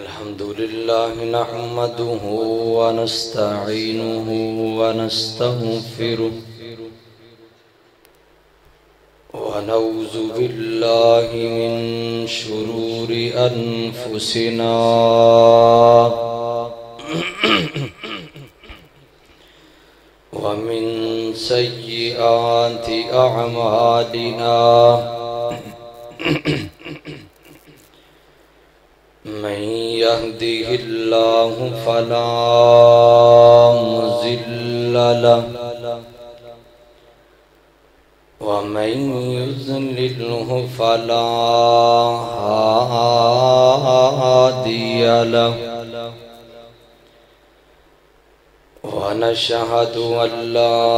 अल्हम्दुलिल्लाह नहमदुहु व नस्तईनुहु व नस्तगफिरुह व नऊज़ु बिल्लाहि मिन शुरूरि अनफुसिना व मिन सय्यिआति अअमालिना من يهده الله فلا مضل له ومن يضلله فلا هادي له ونشهد أن لا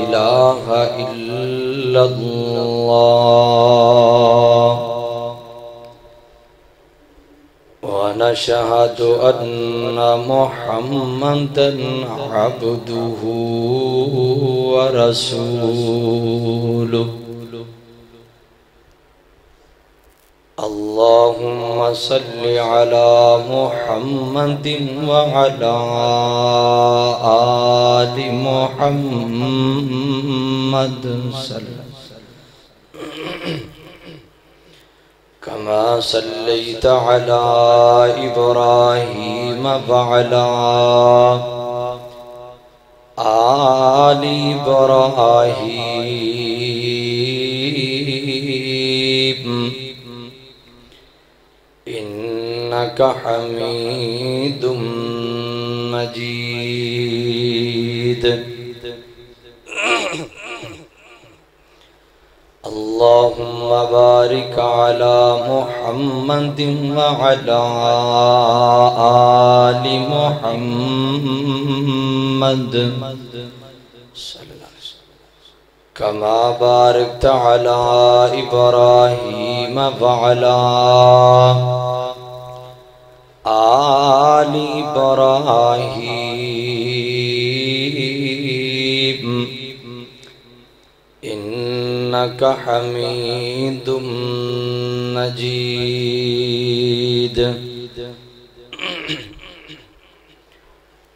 إله إلا الله ونشهد أن محمدًا عبده ورسوله اللهم صل على محمد وعلى آل محمد كما صليت على إبراهيم وعلى آل إبراهيم إنك حميد مجيد اللهم بارك على محمد وعلى آل محمد كما باركت على إبراهيم وعلى آل إبراهيم إنك حميد مجيد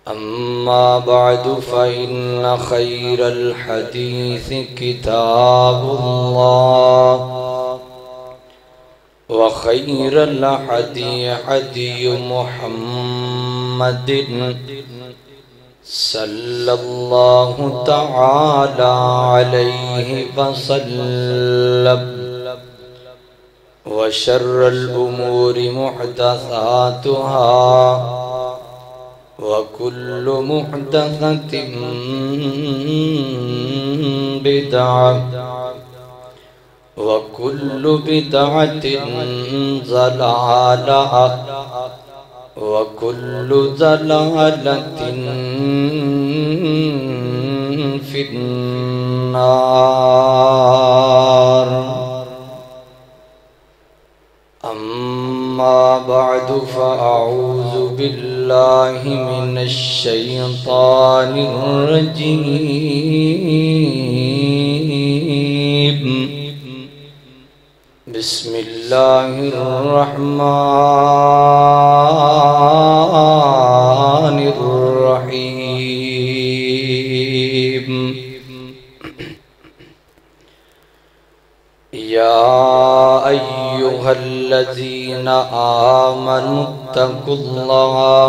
أما بعد فإن خير الحديث كتاب الله وخير الهدي هدي محمد صلى الله تعالى عليه وسلم وشر الأمور محدثاتها وكل محدثة بدعة وكل بدعة ضلالة وكل ضلالة في النار أما بعد فأعوذ بالله من الشيطان الرجيم بسم الله الرحمن الرحيم يا أيها الذين آمنوا اتقوا الله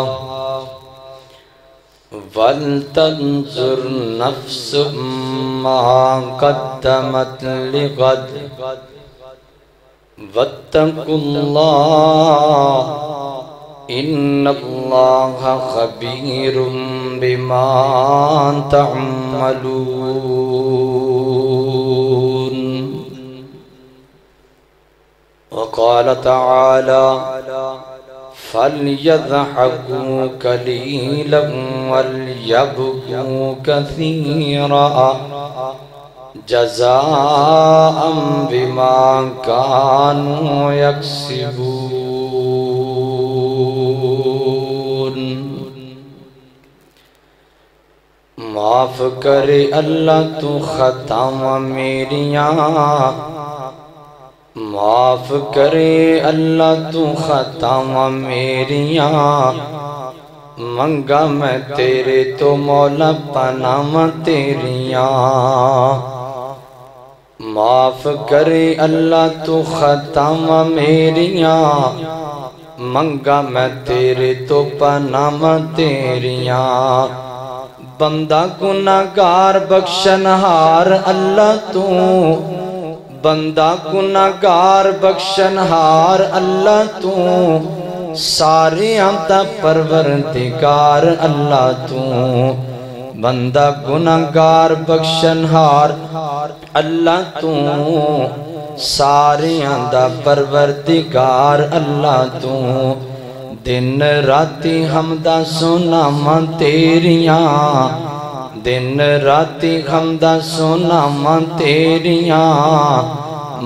ولتنظر نفس ما قدمت لغد واتقوا الله إن الله خبير بما تعملون وقال تعالى فليضحكوا قليلا وليبكوا كثيرا جزاء بما كانوا يكسبون माफ करे अल्लाह तू खताम मेरियाँ माफ करे अल्लाह तू खतावा मेरिया, मंगा मैं तेरे तो मौला पनामा तेरिया। माफ करे अल्लाह तू खतावा मेरिया, मंगा मैं तेरे तो पनामा तेरिया। बंदा गुनाहगार बख्शनहार अल्लाह तू, बंदा गुनाहगार बख्शनहार अल्लाह तू, सारे आमदा परवरदिगार अल्लाह तू। बंदा गुनाहगार बख्शनहार अल्लाह तू, सारे आमदा परवरदिगार अल्लाह तू। दिन राती हमदा सुनामा तेरियां, दिन राती हमदा सुनामा तेरियां।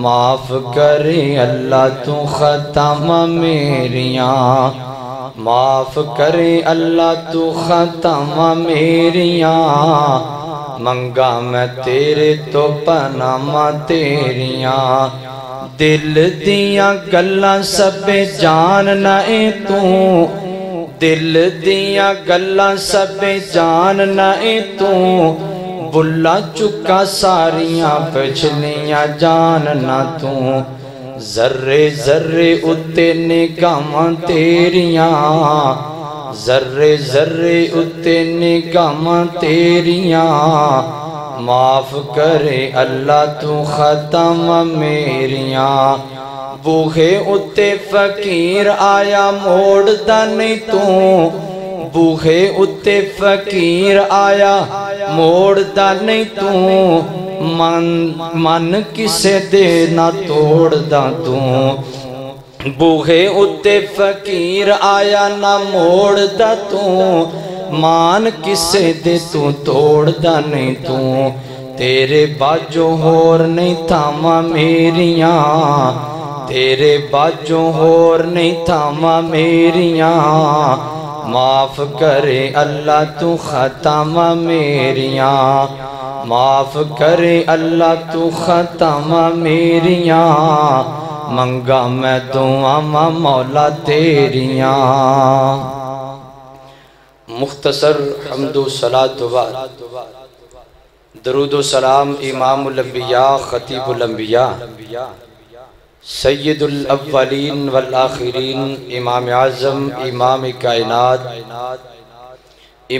माफ करे अल्लाह तू खतामा मेरियां, माफ करे अल्लाह तू खतामा मेरियां। मंगा मैं तेरे तो पनामा तेरियां। दिल दियां गल्लां सबे जानना ए तू, दिल दिया गल्ला सबे जानना ए तू। बुला चुका सारिया पिछलियां जानना तू। जर्रे जर्रे उत्ते निगाहां तेरिया, जर्रे जर्रे उत्ते निगाहां तेरिया। माफ करे अल्लाह तू खतामा मेरिया। बूहे उत्ते फकीर आया मोड़दा नहीं तू, बूहे उत्ते फकीर आया मोड़दा नहीं तू। मन मन किसे दे ना तोड़दा तू, बूहे उत्ते फकीर आया ना मोड़दा तू। मान किसे दे तू तोड़दा नहीं तू। तेरे बाजो होर नहीं थामा मेरियां, तेरे बाजों होर नहीं थामा मेरिया। माफ करे अल्लाह तू खतामा मेरिया, माफ करे अल्लाह तू खतामा मेरिया। मंगा मैं दुआवां मौला तेरिया। मुख्तसर हम्दो सलात व दरूद व सलाम इमामुल अंबिया खतीबुल अंबिया सैयदुल अव्वलीन वल आखिरीन इमाम आज़म इमाम कायनात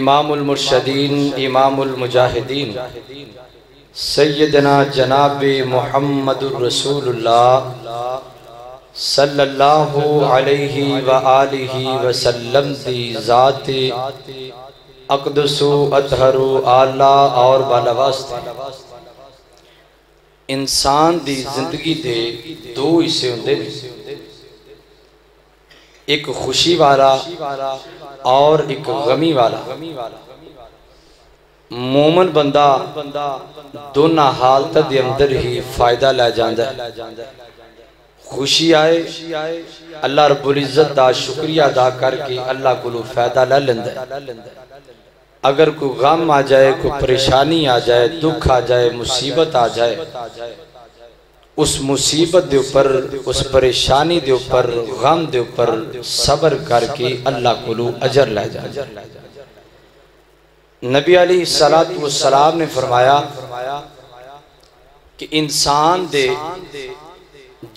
इमामुल मुर्शदीन इमामुल मुजाहिदीन सैयदना जनाब मुहम्मदुर रसूलुल्लाह सल्लल्लाहु अलैहि व आलिहि वसल्लम दी ज़ाते अक़दसु अतहरु आला और बालवास्ते। इंसान की जिंदगी के दो हिस्से होंगे, एक खुशी वाला और एक गमी वाला। मोमन बंदा दोनों हालत के अंदर ही फायदा लै जाता है। खुशी आए अल्लाह रब्बुल इज़्ज़त का शुक्रिया अदा करके अल्लाह कोलों फायदा लै लैंदा है। अगर कोई गम आ जाए, कोई परेशानी आ जाए, दुख आ जाए, मुसीबत आ जाए, उस मुसीबत के उपर, उस परेशानी के उपर, गम के उपर सबर करके अल्लाह कोलों अजर लै जाए। नबी अलैहिस्सलातु वस्सलाम ने फरमाया कि इंसान दे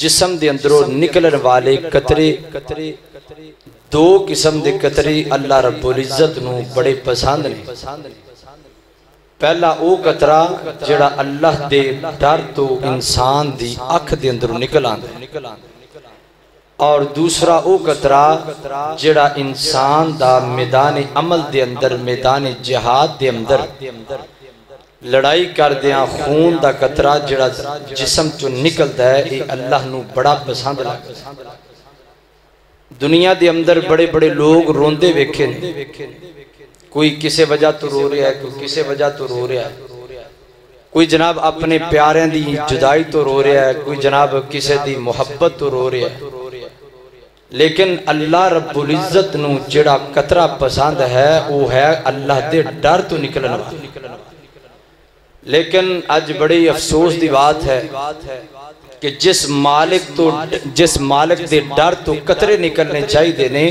जिस्म के अंदरों निकलने वाले कतरे दो किस्म के कतरे अल्लाह रब्बुल इज़्ज़त नूं बड़े पसंद ने। पहला वो कतरा जिहड़ा अल्लाह दे डर तो इंसान दी अख दे अंदरों निकल आंदा, और दूसरा वो कतरा जिहड़ा इंसान दा मैदान अमल दे अंदर, मैदान जिहाद दे अंदर लड़ाई करदियां खून दा कतरा जिहड़ा जिस्म चों निकलदा है, ये अल्लाह नूं बड़ा पसंद लगदा। दुनिया के अंदर बड़े बड़े लोग रोंदे वेखे ने, कोई किसी वजह तो रो रहा है, कोई किसी वजह तो रो रहा है, कोई जनाब अपने प्यारों की जुदाई तो रो रहा है, कोई जनाब किसी की मुहब्बत तो रो रहा है। लेकिन अल्लाह रब्बुल इज़्ज़त नूं जिहड़ा कतरा पसंद है वो है अल्लाह के डर तो निकलना। लेकिन अज बड़ी अफसोस की बात है कि जिस मालिक दे डर तो कतरे निकलने चाहिए ने,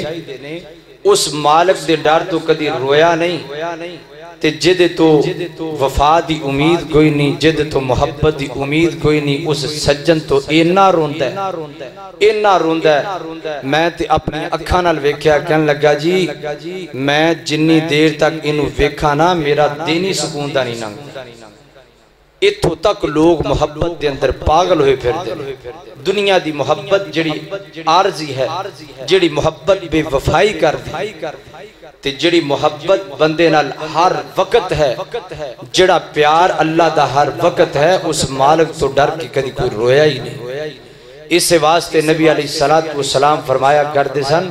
उस मालिक दे डर तो कभी रोया नहीं, ते जिद तो वफा दी उम्मीद कोई नहीं, जिद तो मुहब्बत दी उम्मीद कोई नहीं, उस सज्जन तो इन्ना रोंदा है, इन्ना रोंदा है। मैं ते अपनी अखां नाल वेख्या, कहन लगा जी मैं जिन्नी देर तक इन्हू वेखा ना मेरा दिन ही सुकून दा नहीं लंघदा। इत्थों तक लोग मुहब्बत के अंदर पागल हुए फिरते। दुनिया की मुहब्बत जिहड़ी आरजी है, जिहड़ी मुहब्बत बेवफाई करती, जिहड़ी मुहब्बत बंदे नाल हर वक्त है, जिहड़ा प्यार अल्लाह दा हर वक्त है, उस मालिक तो डर के कभी कोई रोया ही नहीं। इस वास्ते नबी अलैहिस्सलाम फरमाया करते सन,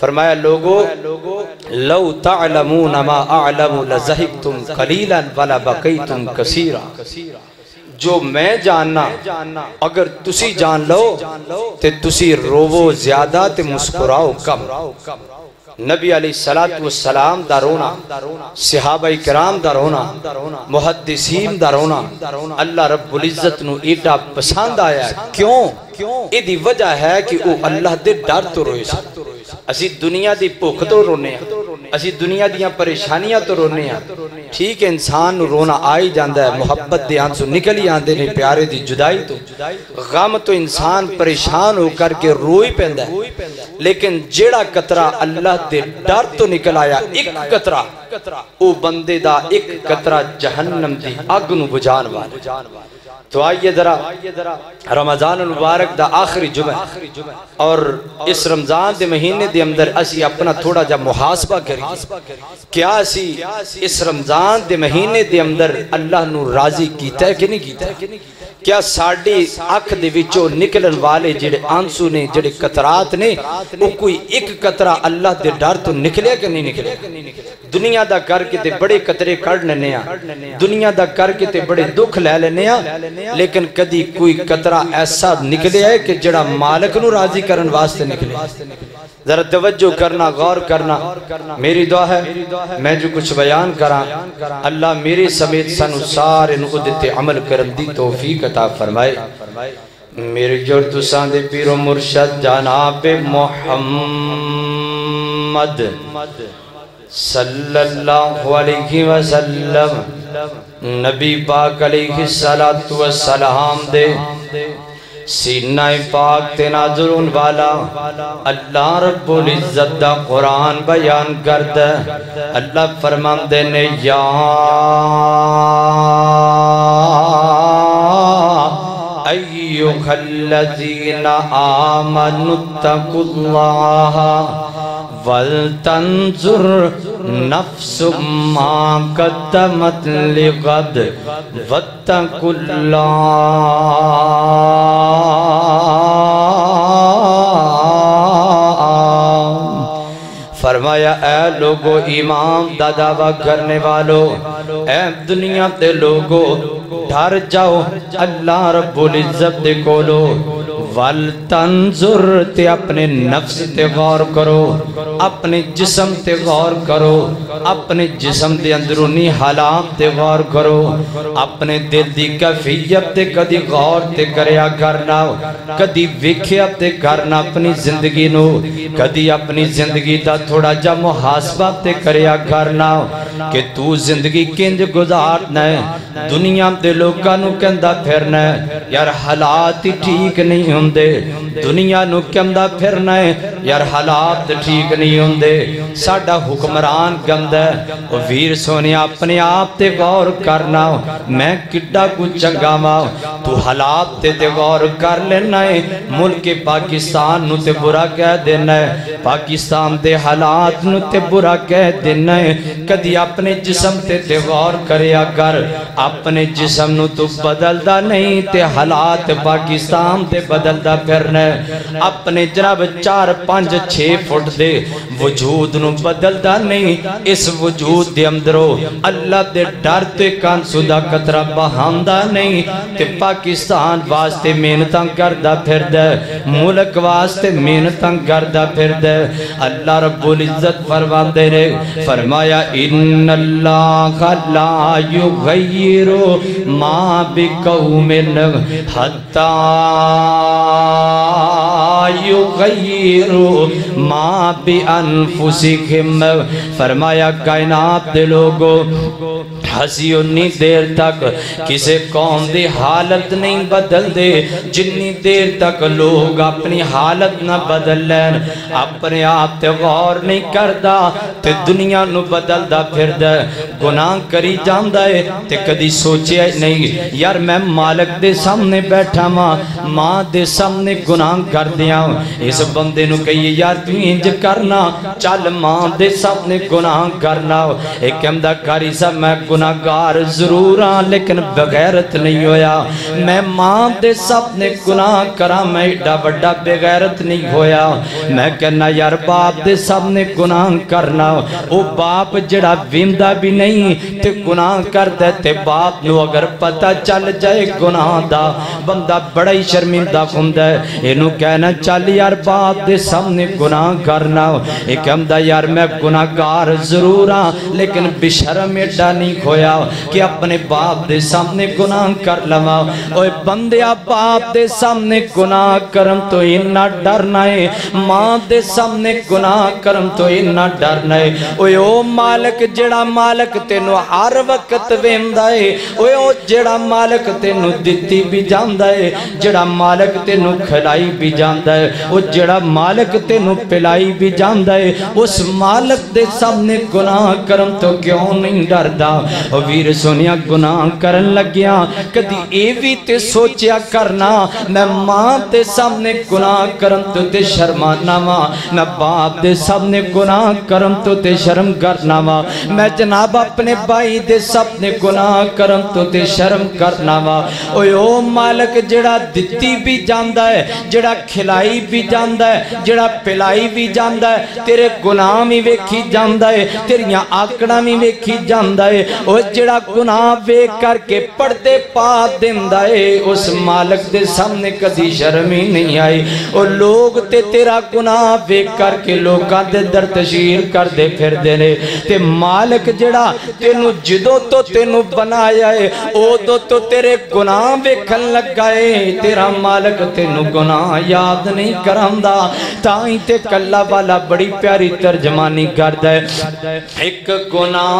फरमाया लोगो लौ तअलमून मा अअलमु लज़हिक़्तुम क़लीलन वला बक़ैतुम कसीरा। जो मैं जानना अगर तुसी जान लो ते तुसी रोवो ज्यादा ते मुस्कुराओ कम। नबी अलैहिस्सलाम दा रोना, सहाबाए किराम दा रोना, मुहद्दिसीन दा रोना अल्लाह रब्बुल इज़्ज़त नू एडा पसंद आया। क्यों? इहदी वजह है कि वो अल्लाह दे डर तो रोए सन। असी दुनिया दी भुख तो रोने, असी दुनिया दियां परेशानियां तो रोने आ, ठीक है इंसान नू रोना आ ही जांदा है, मुहब्बत दे आंसू निकल ही आंदे ने, प्यारे दी जुदाई तो गम तो इंसान परेशान हो करके रो ही पैंदा है। लेकिन जेड़ा कतरा अल्लाह दे डर तो निकल आया, एक कतरा ओ बंदे दा, एक कतरा जहन्नम दी अग नू बुझाण वाला। तो आइए जरा रमजान मुबारक दा आखिरी जुमे और इस रमजान दे महीने दे अंदर असी अपना थोड़ा जा मुहासबा करिए, क्या असी इस रमजान दे महीने दे अंदर अल्लाह नू राजी कीता है कि नहीं कीता? क्या साडी अख दे विचों निकलन वाले जेडे आंसू ने, जेडे कतरात ने, वो कोई एक कतरा अल्लाह दे डर तो निकलिया कि नहीं निकलिया? दुनिया दा करके ते बड़े कतरे कढ़ लैने आ, दुनिया दा करके ते बड़े दुख लै लैने आ, लेकिन कदी कोई कतरा ऐसा निकलिया है कि जेड़ा मालिक नू राजी करन वास्ते निकलिया? जरा तवज्जो करना, गौर करना। मेरी दुआ है मैं जो कुछ बयान करा अल्लाह मेरे समेत सानू सारे नू उदते अमल करन दी तौफीक अता फरमाए। मेरे जोर तुसां दे पीरो मुर्शद जनाब मोहम्मद सल्लल्लाहु अलैहि वसल्लम नबी पाक अलैहि सलातु वसलाम दे सीना पाक ते नाज़ुरुन वाला अल्लाह रब्बुल इज़्ज़त दा कुरान बयान करदा। अल्लाह फरमांदे ने या अय्युहल्लज़ीना आमनुत्तकुल्लाह वल्तंजुर नफ्सुम मा कद्दमत लिगद वत्तकुल्लाह। फरमाया ऐ लोगो ईमान दा दावा करने वालों, ऐ दुनिया के लोगो डर जाओ अल्लाह रब्बुल इज़्ज़त दे कोलो। वल तंजुर ते अपने नफ्स ते गौर करो, अपने जिस्म ते गौर करो, अपने जिस्म दे अंदरूनी हालात ते गौर करो, अपने दिल दी कैफियत ते कदी गौर ते करया करना, कदी वेख्या ते करना अपनी जिंदगी नू, कदी अपनी जिंदगी दा थोड़ा जा मुहासबा ते करया करना कि तू जिंदगी किंज गुजारना है। दुनिया दे लोकां नू कहंदा फिरना यार हालात ही ठीक नहीं हुंदे, दुनिया नू कहंदा फिरना है यार हालात ठीक नहीं हुंदे, साडा हुक्मरान गंदा है। ओ वीर सोनिया अपने आप ते गौर करना, मैं किड्डा कुछ चंगा वा, तू हालात ते गौर कर लेना है। मुल्क पाकिस्तान नू ते बुरा कह देना है, पाकिस्तान दे हालात नू ते बुरा कह देना है। कदी अपने जिस्म ते गौर करया कर, अपने जिस्म नू तू बदलदा नहीं ते हालात पाकिस्तान ते बदलदा फिरना है। अपने जनाब 4-5-6 फुट दे वजूद नू बदलदा नहीं, इस वजूद दे अंदरों अल्लाह दे डर ते कांसू दा कतरा बहांदा नहीं ते पाकिस्तान वास्ते मेहनतां करदा फिरदा, मुल्क वास्ते मेहनतां करदा फिरदा। अल्लाह रब्बुल इज़्ज़त फरमांदे ने, फरमाया इन्नल्लाह ला युगय्यिरु माँ बिकऊ मिन हत्ता युगैरू माँ बि अनफुसिहिम। फरमाया कायनात दे लोगो हसी उन्नी देर तक किसी कौम की हालत नहीं बदलते जिन्नी देर तक लोग अपनी हालत ना बदल लैन। अपने आप ते गौर नहीं करता ते दुनिया नू बदलदा फिरदा गुनाह करी जांदा है ते कदी सोचिया नहीं यार मैं मालक दे सामने बैठा मां मां दे सामने गुनाह कर दिया। इस बंदे नू कहिए यार तू इंज करना चल मां दे सामने गुनाह करना। एक कहंदा कारी साहब मैं गुनाहगार जरूर हाँ लेकिन बगैरत नहीं होया। मैं मां दे सामने गुनाह करा मैं एडा बड़ा बगैरत नहीं होया। मैं कहना यार बाप दे सामने गुनाह करना वो बाप जड़ा विंदा भी नहीं ते गुनाह करदा ते बाप नू अगर पता चल जाए गुनाह दा बंदा बड़ा ही शर्मिंदा हुंदा है। इनू कहना चल यार बाप दे सामने गुनाह करना। ये कहंदा यार मैं गुनाहगार जरूर हाँ लेकिन बेशर्म एडा नहीं खोया कि अपने बाप दे सामने गुनाह कर लवा। ओए बंदिया बाप दे सामने गुनाह करन तो इन्ना डरना है मां दे सामने गुनाह करन तो इन्ना डरना है। ओए ओ मालिक जेड़ा मालिक तेनू हर वक्त वेंदा है ओए ओ जेड़ा मालिक तेनू दित्ती भी जांदा है जेड़ा मालिक तेनू खिलाई भी जांदा है ओ जेड़ा मालिक तेनू पिलाई भी जांदा है उस मालिक दे सामने गुनाह करन तो क्यों नहीं डरदा। वीर सुनिया गुनाह करन लग्या कदी ए वी ते सोचिया करना मैं मां दे सामने गुनाह करन ते शर्माना वा मैं बाप दे सामने गुनाह करन ते शर्म करना वा मैं जनाब अपने भाई दे सामने गुनाह करन ते शर्म करना वा। ओए ओ मालिक जेड़ा दित्ती भी जांदा है जेड़ा खिलाई भी जांदा है जेड़ा पिलाई भी जांदा है तेरे गुनाह भी वेखी जांदा है तेरियां आकड़ां भी वेखी जांदा है ओ जिहड़ा गुनाह वेख करके पर्दे पा दिंदा है उस मालिक दे सामने कदी शर्म ही नहीं आई। और लोग ते तेरा गुनाह वेख करके लोकां दे दरतशीर करदे फिरदे ने ते मालिक जिहड़ा तेनू जदों तो तेनू बनाया है उदों तो तेरे गुनाह वेखण लगा है तेरा मालिक तेनू गुनाह याद नहीं करांदा। ताहीं ते कल्ला वाला बड़ी प्यारी तर्जमानी करदा है एक गुनाह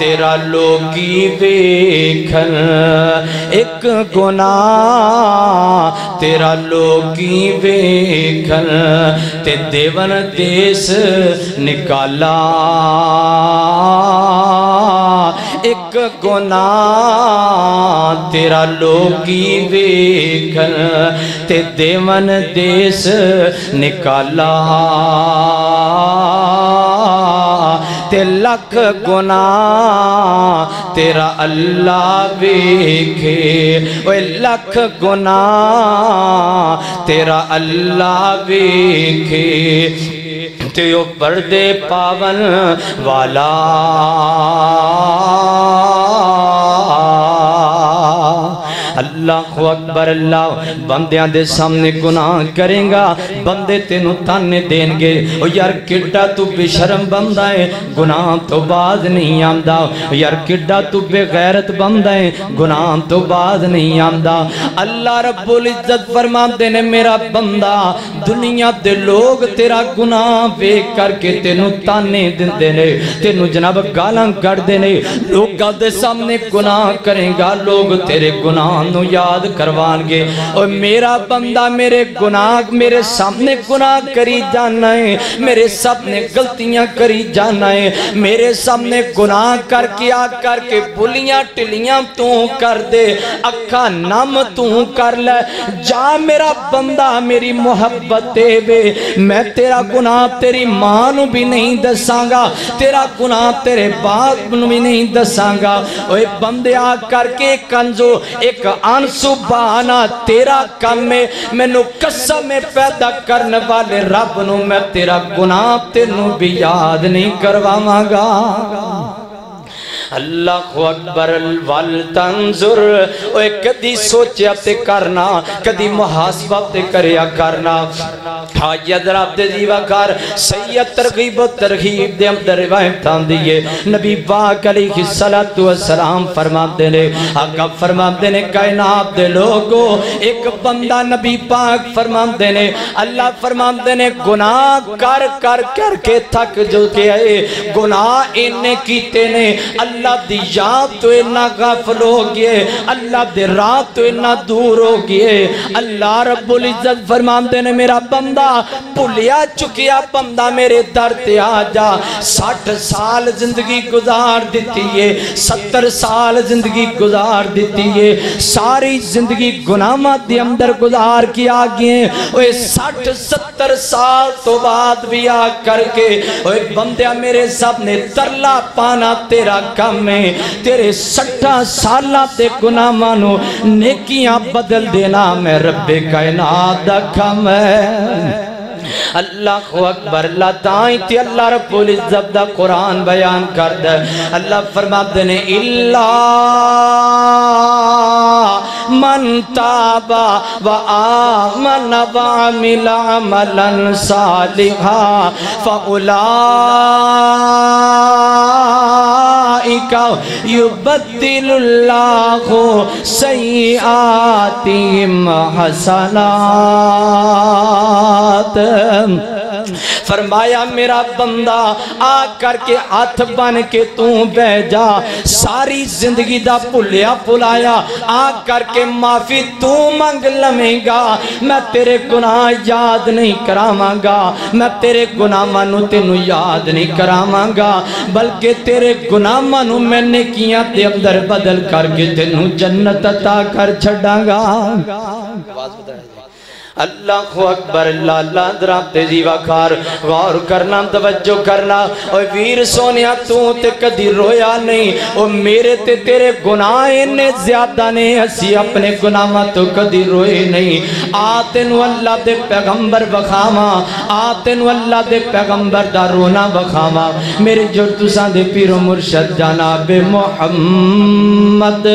तेरा लोकी वेखन एक गुनाह तेरा लोकी वेखन ते देवन देश निकाला एक गुनाह तेरा लोकी वेखन ते देवन देश निकाला ते लख गुनाह तेरा अल्लाह वेखे ओए लख गुनाह तेरा अल्लाह वेखे ते ओ पर्दे पावन वाला अल्लाहु अकबर अल्लाह। बंदियां दे सामने गुनाह करेगा बंदे तेनू ताने देंगे ओ यार किड्डा तू बेशर्म बंदा है गुनाह तो बाद नहीं आंदा यार किड्डा तू बेगैरत बंदा है गुनाह तो बाद नहीं आंदा। अल्लाह रब्बुल इज्जत फरमांदे ने मेरा बंदा दुनिया दे लोग तेरा गुनाह वेख करके तेनू ताने दिंदे ने तेनू जनाब गालां कढदे ने लोकां दे सामने गुनाह करेगा लोग तेरे गुनाह याद करवाएंगे और मेरा बंदा मेरे गुनाह मेरे सामने गुनाह करी जाना है मेरे सामने गलतियां करी जाना है मेरे सामने गुनाह करके आ करके भुलियां टिलियां तू कर दे अखा नम तू कर ले जा मेरा बंदा मेरी मोहब्बत दे वे मैं तेरा गुनाह तेरी मां नू भी नहीं दसांगा तेरा गुनाह तेरे बाप नू भी नहीं दसांगा। ओए बंदे आ करके कंजो एक आंसू बहाना तेरा कम है मैनू कसम पैदा करने वाले रब नू मैं तेरा गुनाह तेनू भी याद नहीं करवावांगा। अल्लाहु अकबर वल तंजुर ओए कदी सोचया ते करना, कदी मुहासबा ते करया करना। हाजी जरा ते जीवाकार सैयद तरगीब तरहीब दे अंदर रिवायत आंदी है। नबी पाक अलैहि सल्लतु वसलाम फरमाते ने, आका फरमाते ने, कायनात दे लोगो एक बंदा, नबी पाक फरमाते ने, अल्लाह फरमाते ने, गुनाह कर कर करके थक जो के आए, गुनाह इन्ने कीते ने, अल्लाह दी याद तो इन्ना गाफिल हो गए, अल्लाह दे राह तो इन्ना दूर हो गए। अल्लाह रब्बुल इज्जत फरमाते ने, मेरा बंदा भुलिया चुकिया बंदा मेरे दर ते आ जा। 60 साल जिंदगी गुजार दिती है, 70 साल जिंदगी गुजार दिती है, सारी जिंदगी गुनाहां दे अंदर गुजार के आ गए। ओए 60-70 साल तो बाद भी आ करके ओए बंदिया मेरे सामने तरला पाना तेरा काम है। तेरे 60 सालां ते गुनाहां नू नेकियां बदल देना मैं रब्बे कायनात दा काम है। अल्लाह अकबर लताई ते अल्लाह रब्बुल इज्जत दा कुरान बयान कर दे। अल्लाह फरमाते ने, इल्ला मन ताबा व आमन व अमिल अमलन सालिहा फउलाइका युबद्दिलुल्लाहु सय्यातिहिम हसनात। फरमाया, मेरा बंदा आ करके हाथ बन के तू बह जा, सारी जिंदगी दा भुलिया भुलाया आ करके माफी तू मंग लवेगा। मैं तेरे गुनाह याद नहीं करावांगा, मैं तेरे गुनाहां नू तेनू याद नहीं करावांगा, बल्कि तेरे गुनाहां नू मैं नेकियां दे अंदर बदल करके तेनू जन्नत अता कर छड़ांगा। अल्लाहु अकबर लाला दराते जीवाकार। गौर करना, तवज्जो करना। ओए वीर सोनिया, तू ते कदी रोया नहीं। ओ मेरे ते तेरे गुनाह इन्ने ज्यादा ने, असी अपने गुनाहां तो कदी रोए नहीं। आ तेनू अल्लाह दे पैगंबर बखावा, आ तेनू अल्लाह दे पैगंबर दा रोना बखावा। मेरे जो तुसां दे पीरो मुर्शद जनाब मुहम्मद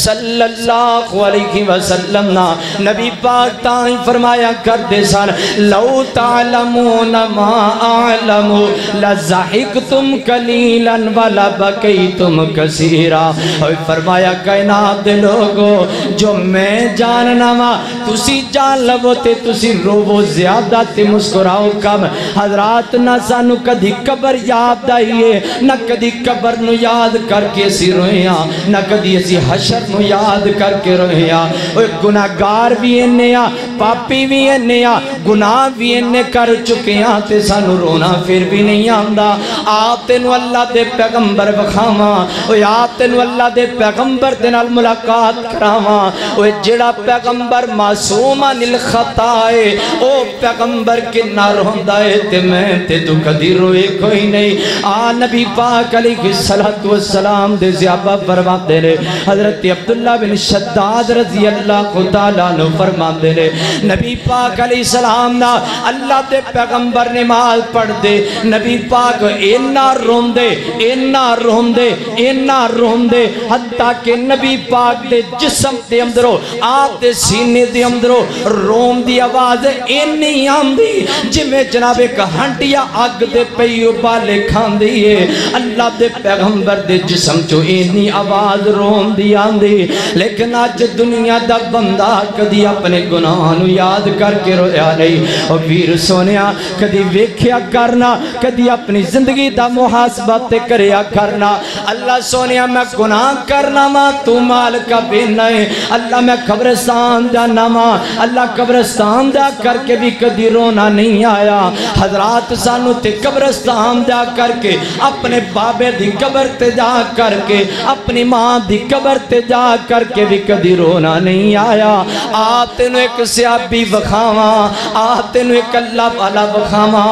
सल्लल्लाहु अलैहि वसल्लम ना नबी पाक ताई फरमाया करते सन, लौ तालमून मा आलमू लज़ाहिकतुम कलीलन वला बकैतुम कसीरा। और फरमाया, कायनात दे लोगो, जो मैं जानना वा तुसी जान लवो ते तुसी रोवो ज्यादा ते मुस्कुराओ कम। हजरात ना सानू कदी कबर याद आई है, ना कदी कबर नू याद करके असी रोया, ना कदी असी हशर नू याद करके रोया। गुनाहगार भी इन्ने आ, पापी भी इन्ने आ, गुनाह भी इन्ने कर चुके हैं ते सानू रोना फिर भी नहीं आंदा। आप तेनू अल्लाह दे पैगंबर बखावा, आप तेनू अल्लाह दे पैगंबर दे नाल मुलाकात करावा। ओए जेड़ा पैगंबर मासूम अनिल खता है, ओ पैगंबर किन्ना रोंदा है ते मैं ते तू कदी रोए कोई नहीं। आ नबी पाक अलैहि सल्लतु वसलाम दे ज़ियाबा फरमाते ने, हजरत अब्दुल्ला बिन शद्दाद रजी अल्लाह ताला नु फरमाते ने, नबी पाक अलैहि सलाम ना अल्लाह दे पैगंबर नमाज पढ़दे, नबी पाक इन्ना रोंदे इन्ना रोंदे इन्ना रोंदे, हत्ता के नबी पाक दे जिस्म दे अंदरों, आप दे सीने दे अंदरों रोम दी आवाज इन्नी आंदी जिवें जनाब एक हंटिया अग दे पई उबाले खांदी है। अल्लाह दे पैगंबर दे जिस्म चो इन्नी आवाज रोम दी आंदी। लेकिन अज दुनिया दा बंदा कदी अपने गुनाहां नू याद करके रोया नहीं। और वीर सोनिया, कदी वेख्या करना, कदी अपनी जिंदगी दा मुहासबा ते करया करना। अल्लाह सोनिया, मैं गुनाह करना वा, तू मालिक बेना है। अल्लाह मैं कब्रिस्तान जाना वा, अल्लाह कब्रिस्तान जा करके भी कदी रोना नहीं आया। हजरात सानू ते कब्रिस्तान जा करके, अपने बाबे दी कबर ते जा करके, अपनी मां दी कबर ते जा करके भी कदी रोना नहीं आया। आप तेनू एक से आप भी बखावा आप तेन एक अल्लाह वाला बखावा।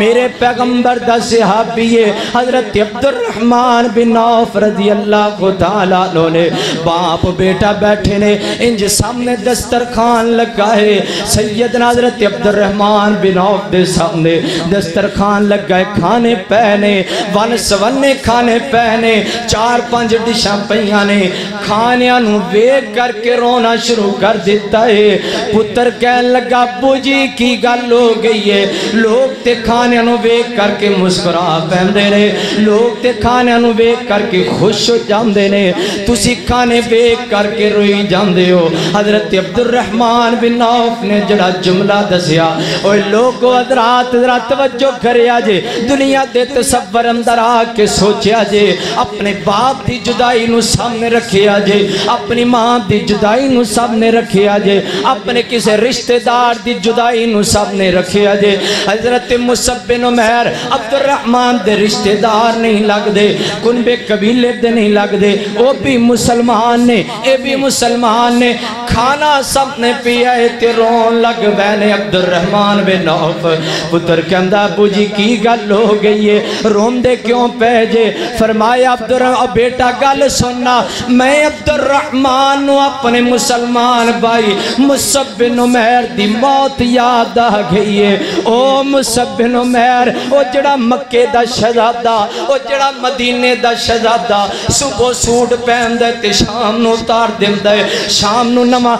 मेरे पैगम्बर दा सहाबी है हजरत अब्दुर्रहमान बिन औफ रजी अल्लाह तआला ने, बाप बेटा बैठे ने इंज सामने दस्तरखान लगाए। सैयदना हजरत अब्दुर्रहमान बिन औफ दे सामने दस्तरखान लगाए, खाने पहने वन सवने खाने पहने, चार पांच डिशां पईयां ने, खानियां नूं वेख करके रोना शुरू कर दिता है। पुत्र कहने लगा अबू जी की गल हो गई है, लोग ते खानियां नूं वेख करके मुस्कुरा पैंदे ने, लोग ते खानियां नूं वेख करके खुश हो जांदे ने, तुसी खाने वेख करके रोई जांदे हो। हजरत अब्दुर्रहमान बिन औफ ने जड़ा जुमला दसिया, ओए लोगो हजरात जरा तवज्जो करिया जे, दुनिया दे तसव्वुर अंदर आके सोचिया जे, अपने बाप दी जुदाई नूं सामने रखिया जे, अपनी मां दी जुदाई नूं सामने रखिया जे, अपने किसी रिश्तेदार दी जुदाई नूं सामने रखिया जे। हजरत मुसअब बिन उमैर अब्दुर्रहमान दे रिश्तेदार नहीं लगदे, कुनबे कबीले दे नहीं लगदे, ओ भी मुसलमान ने ए भी मुसलमान ने, खाना सामने पिया ते रोन लग पैने। अब्दुर्रहमान बिन औफ पुत्र कहंदा अबू जी की गल हो गई है, रोंदे क्यों पे जे? फरमाया अब्दुर्रहमान बेटा गल सुनना, मैं अब्दुर्रहमान अपने मुसलमान भाई मुसअब बिन उमैर दी मौत याद आ गई है। ओ मुसअब बिन उमैर ओ जड़ा मक्के दा शहजादा ओ जड़ा मदीने दा शहजादा, सुबह सूट पहनदा ते शाम नूं उतार दिंदा है, शाम नूं नवा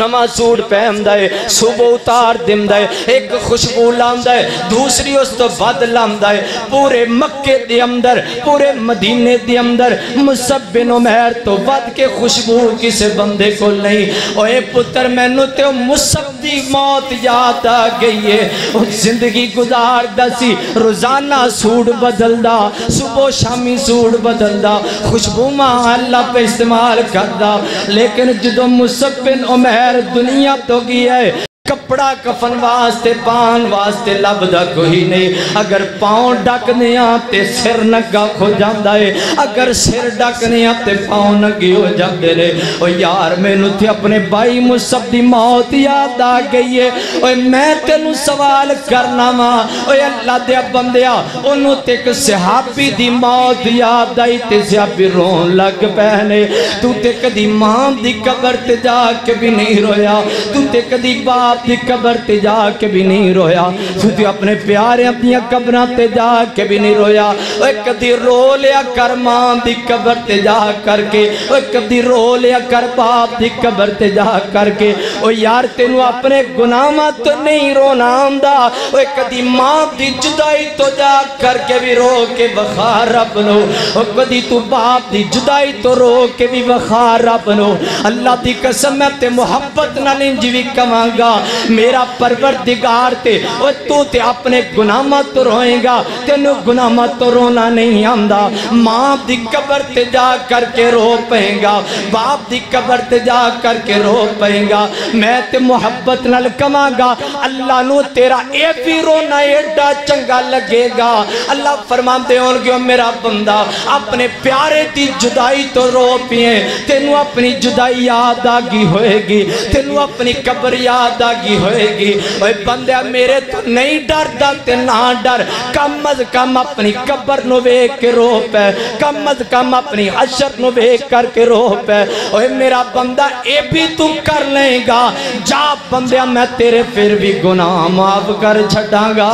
नवा सूट पहनदा है, सुबह उतार दिंदा है, एक खुशबू लांदा है दूसरी उस तो बद लांदा है। पूरे मक्के दे अंदर पूरे मदीने दे अंदर मुसअब बिन उमैर तो बद के खुशबू किसी बंदे को नहीं। ओए पुत्र मैनू ते मुसअब दी मौत याद आ गई है, ओ जिंदगी गुजारदा सी रोजाना सूट बदलदा, सुबह शामी सूट बदलदा, खुशबू महल्ला पे इस्तेमाल करदा, लेकिन जदों मुसअब बिन उमैर दुनिया तो गया है, कपड़ा कफन वास्ते पान वास्ते लभदा कोई नहीं। अगर पाँव डकने ते सिर नंगा हो जाता है, अगर सिर डकने ते पाँव नंगे हो जाते ने। ओ यार मैनू ते अपने भाई मुसअब दी मौत याद आ गई है, ओए मैं तेनू सवाल करना वा, ओए अल्लाह दे बंदिया ओनू ते इक सहाबी दी मौत याद आई ते सहाबी रोन लग पैने। तू ते कदी मां दी कबर ते जाके भी नहीं रोया, तू ते कदी बाप दी कबर ते जाके भी नहीं रोया, तू ते अपने प्यारे दियां कबरां ते जाके भी नहीं रोया। ओए कदी रो लिया कर मां दी कबर ते जा करके, ओए कदी रो लिया कर बाप दी कबर ते जा करके। ओ यार तेनू अपने गुनाहां तो नहीं रोना आंदा, ओए कदी मां दी जुदाई तो जा करके भी रो के वखा रब नो, ओ कदी तू बाप दी जुदाई तो रो के भी वखा रब नो। अल्लाह दी कसम मैं ते मुहब्बत नाल इंज वी कवांगा, मेरा परवरदिगार ते ओ तू ते अपने गुनाहां तो रोएगा, तेनू गुनाहां तो रोना नहीं आंदा। मां दी कबर ते जा करके रो पेगा, बाप दी कबर ते जा करके रो पेगा। मैं ते मुहब्बत नाल कवांगा अल्लाह नू तेरा ए भी रोना एडा चंगा लगेगा। अल्लाह फरमांदे होणगे ओ मेरा बंदा अपने प्यारे दी जुदाई तो रो पिए, तेनू अपनी जुदाई याद आ गई होएगी, तेनू अपनी कबर याद होएगी। ओए बंदिया मेरे तो नहीं डरदा ते ना डर, कम अज कम अपनी कबर नू वेख के रो पै, कम अज कम अपनी अशर नू वेख करके रो पै। ओए मेरा बंदा ए भी तू कर लेगा, जा बंदिया मैं तेरे फिर भी गुनाह माफ कर छड़ांगा।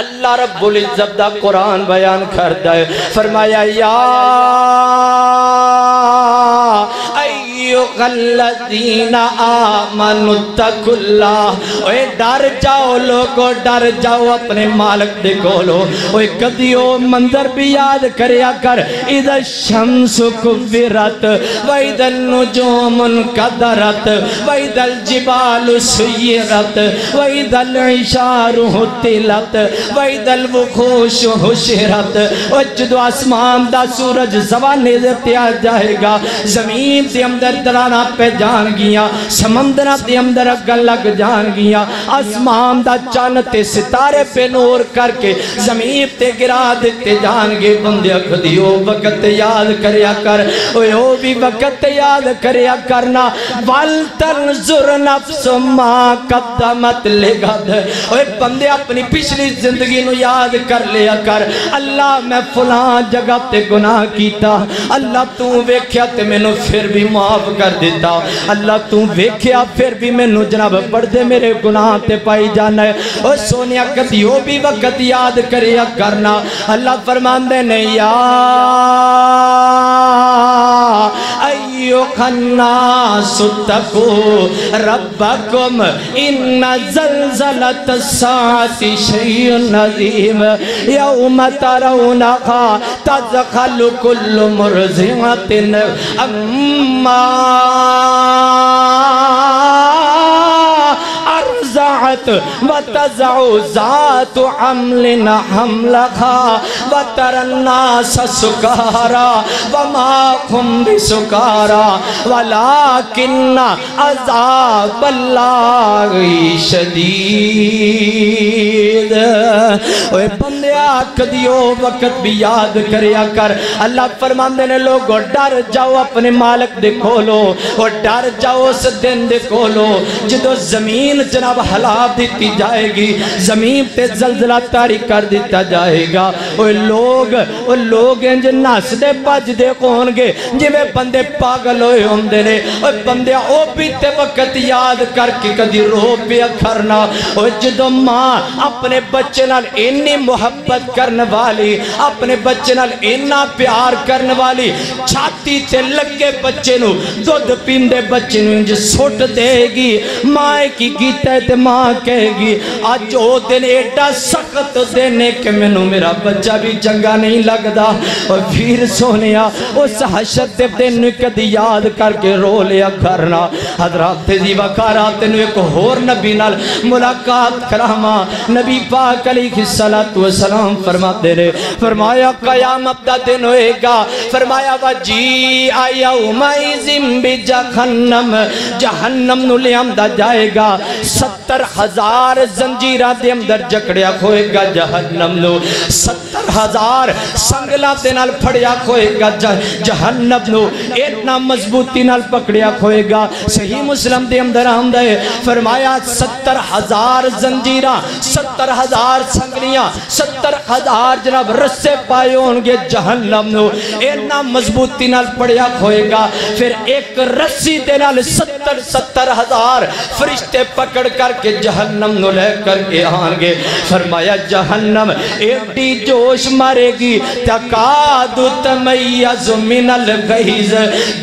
अल्लाह रब्बुल इज्जत दा कुरान बयान करदा है, फरमाया या डर जाओ लोगो डर जाओ अपने मालिक दे कोलो। ओए कदी ओ मंजर भी याद करया कर, इदा शम्सु कुव्विरत व इदल नुजूमु कदरत व इदल जिबालु सुय्यरत व इदल इशारु हुतिलत व इदल वुखूशु हुशिरत। ओ जदों आसमान दा सूरज ज़वाने दे आ जाएगा, जमीन दे अंदर लहरां पे जान गियां, समंदरां दे अंदर अग्गां लग जान गियां, आसमान दा चन्न ते सितारे बेनूर करके ज़मीन ते गिरा दित्ते जाणगे। बंदे खुदी ओ वक्त याद करया कर, ओए ओ भी वक्त याद करया करना। वल तंजुर नफ्स मा कद्दमत लिगद, ओए बंदे अपनी पिछली जिंदगी नूं याद कर लिया कर। अल्लाह मैं फलां जगह ते गुनाह कीता, अल्लाह तू वेख्या ते मैनू फिर भी माफ कर दिता। अल्लाह तू वेख्या फिर भी मैनू जनाब पढ़दे मेरे गुनाह ते पाई जाना है। ओ सोनिया कदी ओ भी वक्त याद करया करना। अल्लाह फरमांदे ने या अय्युहन्नासुतकू रब्बकुम इन्न ज़लज़लतस्साअति शय्युन अज़ीम यौम तरौनहा तज़खलु कुल्लु मुर्ज़िअतिन अम्मा अर्ज़अत व तज़उ ज़ातु अम्लिन हमलहा व तरन्नास सुकारा व मा हुम बिसुकारा वलाकिन्न अज़ाबल्लाहि शदीद। ओए बंदिया कदी ओ वक्त भी याद करया कर। अल्लाह फरमांदे ने लोगो डर जाओ अपने मालिक दे कोलो, और डर जाओ उस दिन दे कोलो जदों जमीन जनाब हला दी जाएगी, जमीन पे जलजला तारी कर दिता जाएगा। और लोग इंज नसदे भजदे होणगे जिवें बंदे पागल होए हुंदे ने। और बंदिया ओ बीते वक्त याद करके कदी रो पिया करना। और जदों मां अपने बच्चे नाल इन्नी मुहब्बत करने वाली, अपने बच्चे नाल इन्ना प्यार करने वाली, छाती ते लगे बच्चे नूं दुध पींदे बच्चे नूं इंज सुट देगी। मां की गीता ते मां कहेगी अज ओ दिन एडा सख्त देने के मैनू मेरा बच्चा भी चंगा नहीं लगदा। और फिर सोनिया उस हशर दे दिन कदी याद करके रो लिया करना। हजरात जीवा कारा तेन एक होर नबी नाल मुलाकात करावा। नबी पाक अलैहिस्सलातु वसलाम फरमाते रहे, फरमाया कयामत दा दिन होएगा। फरमाया वजी यौमइज़िम बिजहन्नम, जहन्नम नूं लिआंदा जाएगा। 70,000 जंजीरां दे अंदर जकड़िया होएगा जहन्नम नूं, 70,000 संगलां दे नाल फड़िया होएगा जहन्नम नूं, इतना मजबूती नाल पकड़िया होएगा। सही मुस्लिम दे अंदर आंदा है, फरमाया 70,000 जंजीरां, 70,000 संगलियां, 70,000 जनाब रस्से पाए होंगे जहन्नम नूं, इतना मजबूती नाल पड़िया होएगा। फिर एक रस्सी दे नाल 70,000 फरिश्ते पकड़ करके जहन्नम नूं ले करके आएंगे। फरमाया जहन्नम एडी जोश मारेगी तकादु तमय्यज मिनल गैज़,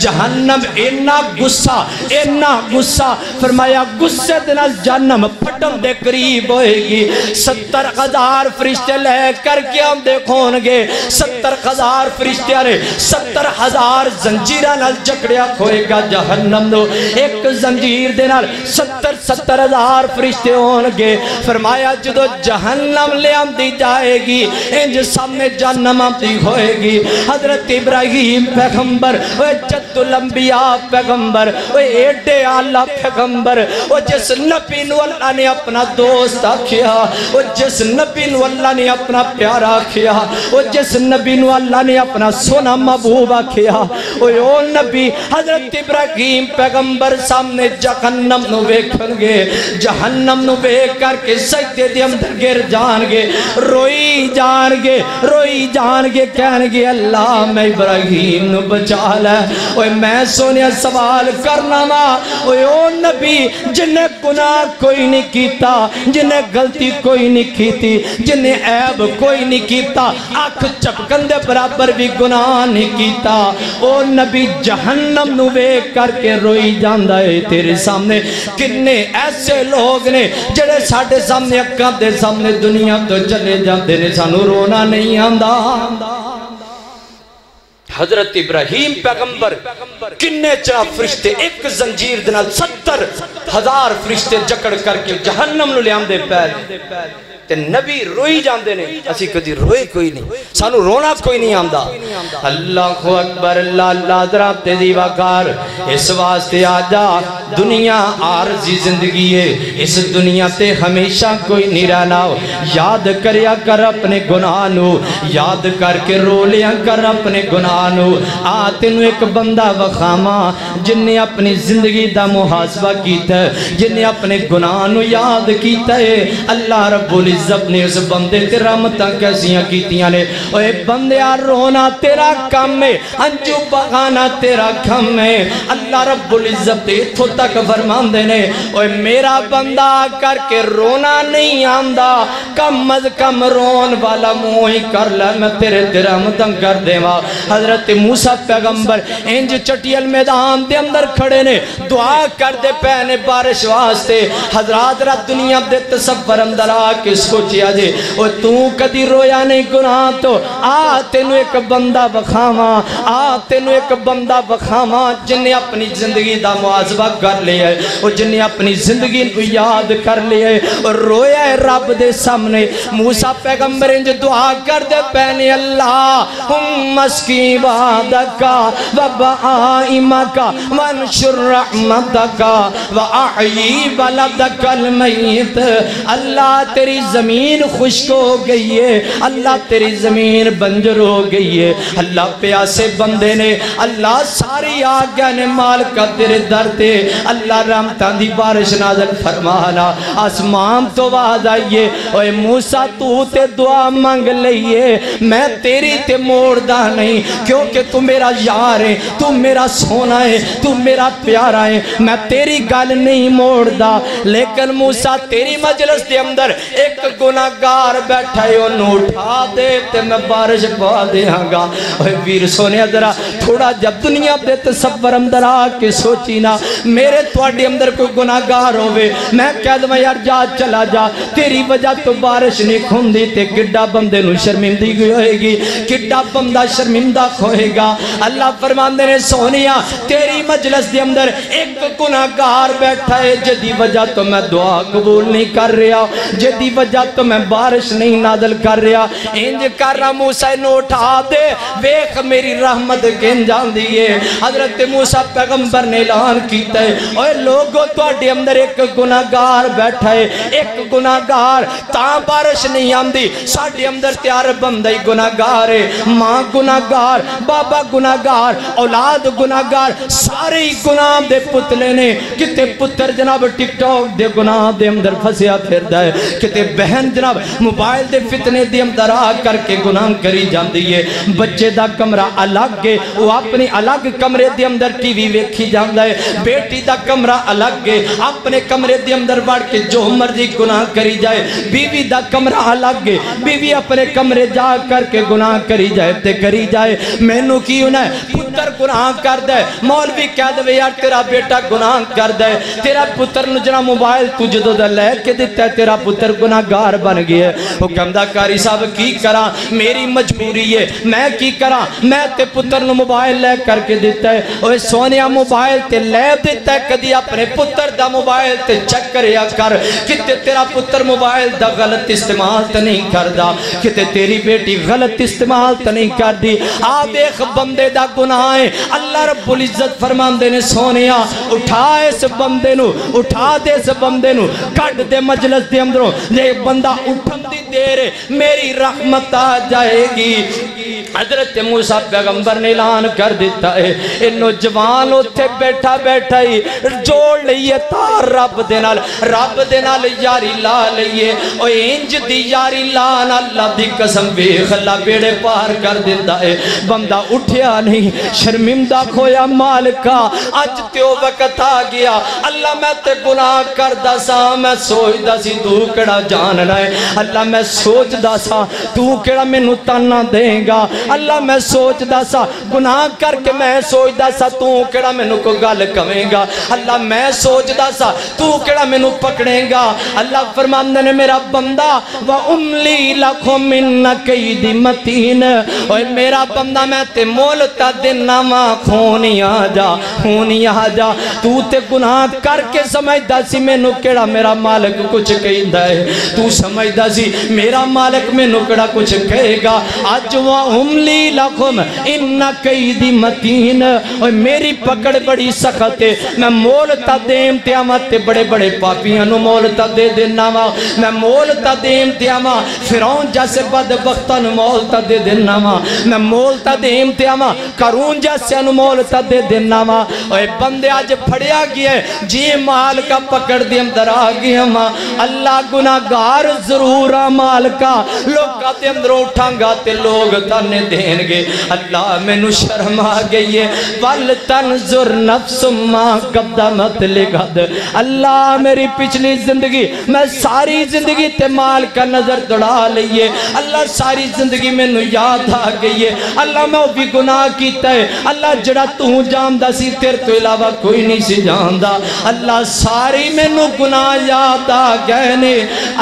जहन्नम इन्ना गुस्सा, इन्ना गुस्सा, फरमाया गुस्से दे नाल जहन्नम फटन दे करीब होएगी। 70,000 फरिश्ते ले करके हम देखोगे, 70,000 फरिश्ते रे 70,000 जंजीरां नाल जकड़िया होएगा जहन्नम नूं, एक जंजीर दे नाल 70,000 फरिश्ते होंगे। फरमाया जदों जहन्नम लिआंदी जाएगी इंज सामने जहन्नम आती होएगी। हजरत इब्राहिम पैगंबर ओए जद्दुल अंबिया पैगंबर ओए एडे आला पैगंबर, ओ जिस नबी नूं अल्लाह ने अपना दोस्त आखिया, ओ जिस नबी नूं अल्लाह ने अपना प्यारा आखिया, ओ जिस नबी नूं अल्लाह ने अपना सोना महबूब आखिया, ओए ओ नबी हजरत इब्राहिम पैगंबर सामने जहन्नम नूं वेखणगे, जहन्नम नूं वेख करके सजदे दे अंदर गिर जाणगे, रोई जाणगे, रोई जाणगे, कहणगे अल्लाह मैं इब्राहिम नूं बचा लै। ओए मैं सोनिया सवाल करना वा, ओए ओ नबी जिन्ने गुनाह कोई नहीं कीता, जिन्ने गलती कोई नहीं कीती, जिन्ने ऐब कोई नहीं कीता, अख झपकन दे बराबर भी गुनाह नहीं कीता, ओ नबी जहन्नम नूं वेख करके रोई जांदा है। तेरे सामने किन्ने ऐसे लोग ने जिहड़े साडे सामने अक्कां दे सामने दुनिया तो चले जाते ने, सानू रोना नहीं आंदा। हजरत इब्राहिम पैगंबर किन्ने चा फरिश्ते एक जंजीर दे नाल 70,000 फरिश्ते जकड़ करके जहन्नम नूं लिआंदे ते नबी रोई जांदे ने। असी कदी रोए कोई नहीं, सानू रोना कोई नहीं आंदा। अल्लाहु अकबर, अल्लाह अल्लाह जरा तेजी वकार। इस वास्ते आजा दुनिया आरजी जिंदगी है, इस दुनिया ते हमेशा कोई निराना हो। याद करया कर अपने गुनाह नू, याद करके रो लिया कर अपने गुनाह नू। आ तेनू एक बंदा वखामा जिन्ने अपनी जिंदगी दा मुहासबा कीता, जिन्ने अपने गुनाह नू याद कीता है। अल्लाह रब्बुल इज्जत ने उस बंदे ते रहमतां कैसियां कीतियां ने। ओए बंदेया रोना तेरा काम है, अंजू बहाना तेरा गम है। अल्लाह रब्बुल इज्जत इत्थों तक फरमांदे ने ओए मेरा बंदा करके रोना नहीं आंदा, कम अज कम रोन वाला मुंह ही कर ला, मैं तेरे दरमदम कर देवा। हजरत मूसा पैगंबर इंज चटियल मैदान दे अंदर खड़े ने, दुआ करदे पे ने बारिश वास्ते। हजरात रा दुनिया दे तसव्वुर अंदर आके सोचिया जे ओ तू कदी रोया नहीं गुनाह तो। आ तेनू एक बंदा बखावा, आ तेनू एक बंदा बखावा जिन्ने अपनी जिंदगी दा मुआजबा कर लिया है, और जिन्हें अपनी जिंदगी को याद कर लिया है और रोया है रब दे सामने। मूसा पैगंबर इंज दुआ कर दे पैने अल्लाह हुम्मस्की वादका वबाइमका वनशुर रहमतका वअही बलदकल मैयत। अल्लाह तेरी जमीन खुश्क हो गई है, अल्लाह तेरी जमीन बंजर हो गई है। अल्लाह प्यासे बंदे ने, अल्लाह सारी आज्ञा ने मालिका तेरे दर ते। अल्लाह रहमतां दी बारिश नाज़िल फरमाना, आसमान तो आवाज़ आइए ओए मूसा तू ते दुआ मंग लईए, मैं तेरी ते मोड़दा नहीं, क्योंकि तू मेरा यार है, तू मेरा सोना है, तू मेरा प्यारा है, मैं तेरी गल नहीं मोड़दा। लेकिन मूसा तेरी मजलिस दे अंदर एक गुनाहगार बैठा है, उन्हें उठा दे ते मैं बारिश पा देंगा। ओए वीर सोने जरा थोड़ा जब दुनिया दे तसव्वुर अंदर आके सोची ना, मेरे थोड़े अंदर कोई गुनाहगार होवे मैं कह देवां यार जा चला जा, तेरी वजह तो बारिश नहीं होंदी ते किड्डा बंदे नूं शर्मिंदगी होएगी, किड्डा बंदा शर्मिंदा होएगा। अल्लाह फरमांदे ने सोनिया तेरी मजलिस दे अंदर एक गुनाहगार बैठा है, जिहदी वजह तो मैं दुआ कबूल नहीं कर रहा, जिहदी वजह तो मैं बारिश नहीं नाज़िल कर रहा। इंज कर रहा मूसा नूं उठा दे, वेख मेरी रहमत किंज आंदी है। हजरत मूसा पैगंबर ने ऐलान कीता ओए लोगों तुहाडे अंदर एक गुनाहगार बैठा है, एक गुनाहगार तां बारिश नहीं आंदी, साडे अंदर त्यार बंदा ही गुनाहगार है। मां गुनाहगार, बाबा गुनाहगार, औलाद गुनाहगार, सारे ही गुनाह दे पुतले ने। किते पुत्र जनाब टिकटॉक दे गुनाह दे अंदर फसिया फिरदा है, किते बहन जनाब मोबाइल दे फितने दे अंदर आ करके गुनाह करी जांदी है। बच्चे दा कमरा अलग है, वो अपने अलग कमरे दे अंदर टीवी वेखी जांदा है, बेटी दा कमरा अलग है, अपने कमरे दे अंदर वड़ के जो मर्जी गुनाह करी जाए। बीवी दा कमरा अलग है, बीवी अपने कमरे जा करके गुनाह करी जाए ते करी जाए। मैनू की होना है, पुत्र गुनाह कर दे, मौलवी कह दे यार तेरा बेटा गुनाह कर दे, तेरा पुत्र नूं जना मोबाइल तू जदों दा लै के दिता है तेरा पुत्र गुनाहगार बन गया है। वो कहंदा कारी साहब की करा, मेरी मजबूरी है, मैं की करा, मैं ते पुत्र नूं मोबाइल लै करके दिता है। ओए सोनिया मोबाइल ते लै दिता है, कदी अपने पुत्र दा मोबाइल ते चेक करिया कर किते तेरा पुत्र मोबाइल दा गलत इस्तेमाल ते नहीं करदा, किते तेरी बेटी गलत इस्तेमाल ते नहीं करदी। आ देख बंदे दा गुनाह है। अल्लाह रब्बुल इज्जत फरमांदे ने सोनिया उठा इस बंदे नू, उठा दे इस बंदे नू, कट दे मजलिस दे अंदरों। जे बंदा उठन दी देर मेरी रहमत आ जाएगी। हजरत मूसा पैगंबर ने ऐलान कर दिता है, ए नौजवान उत्थे बैठा बैठा ही जोड़ लईए तार रब दे नाल, रब दे नाल यारी ला लईए। ओए इंज दी यारी लान अल्लाह दी कसम वेख ला बेड़े पार कर दिंदा है। बंदा उठिया नहीं, शर्मिंदा खोया मालिका अज ते ओ वक्त आ गया, अल्लाह मैं ते गुनाह करदा सा, मैं सोचदा सी तू केड़ा जानना है, अल्लाह मैं सोचदा सा तू केड़ा मैनू ताना देगा, अल्लाह मैं सोचता सा गुनाह करके, मैं सोचता सा तू केड़ा मैनू कोई गल कहेगा, अल्लाह मैं सोचता सा तू केड़ा मैनू पकड़ेगा। अल्लाह फरमांदे ने मेरा बंदा व उमली लखुम मिन कैदी मतीन, ओए मेरा बंदा मैं ते मोहलता देना वा खून आ जा। तू ते गुनाह करके समझदा सी मैनू केड़ा मेरा मालिक कुछ कहंदा है, तू समझदा सी मेरा मालिक मैनू केड़ा कुछ कहेगा। अज वा उमली लखुम इन्ना कैदी मतीन, ओए मेरी पकड़ बड़ी सख्त है, मैं मोहलता देम ते आवा ते बड़े बड़े पापियां नू मोहलता दे देना वा, मैं मोहलता देम ते आवा फिरौन जैसे बदबख्तां नू मोहलता दे देना वा, मैं मोहलता देम ते आवा कारून जैसे नू मोहलता दे देना वा। ओए बंदे अज फड़िया गया जी मालका पकड़ दे अंदर आ गया वा, अल्लाह गुनाहगार जरूर आ मालका, लोकां दे अंदरों उठांगा ते लोग ताने देणगे। अल्लाह मैनू शर्म आ गई है, वल तनजुर नफ्सुमा कद्दमत लिगद, अल्लाह मेरी पिछली जिंदगी मैं सारी जिंदगी ते माल का नजर दौड़ा लीए, अल्लाह सारी जिंदगी मैनू याद आ गई है, अल्लाह मैं भी गुनाह किया है, अल्लाह जड़ा तू जानदा सी तेरे तो इलावा कोई नहीं सी जानदा, अल्लाह सारी मैनू गुनाह याद आ गए ने।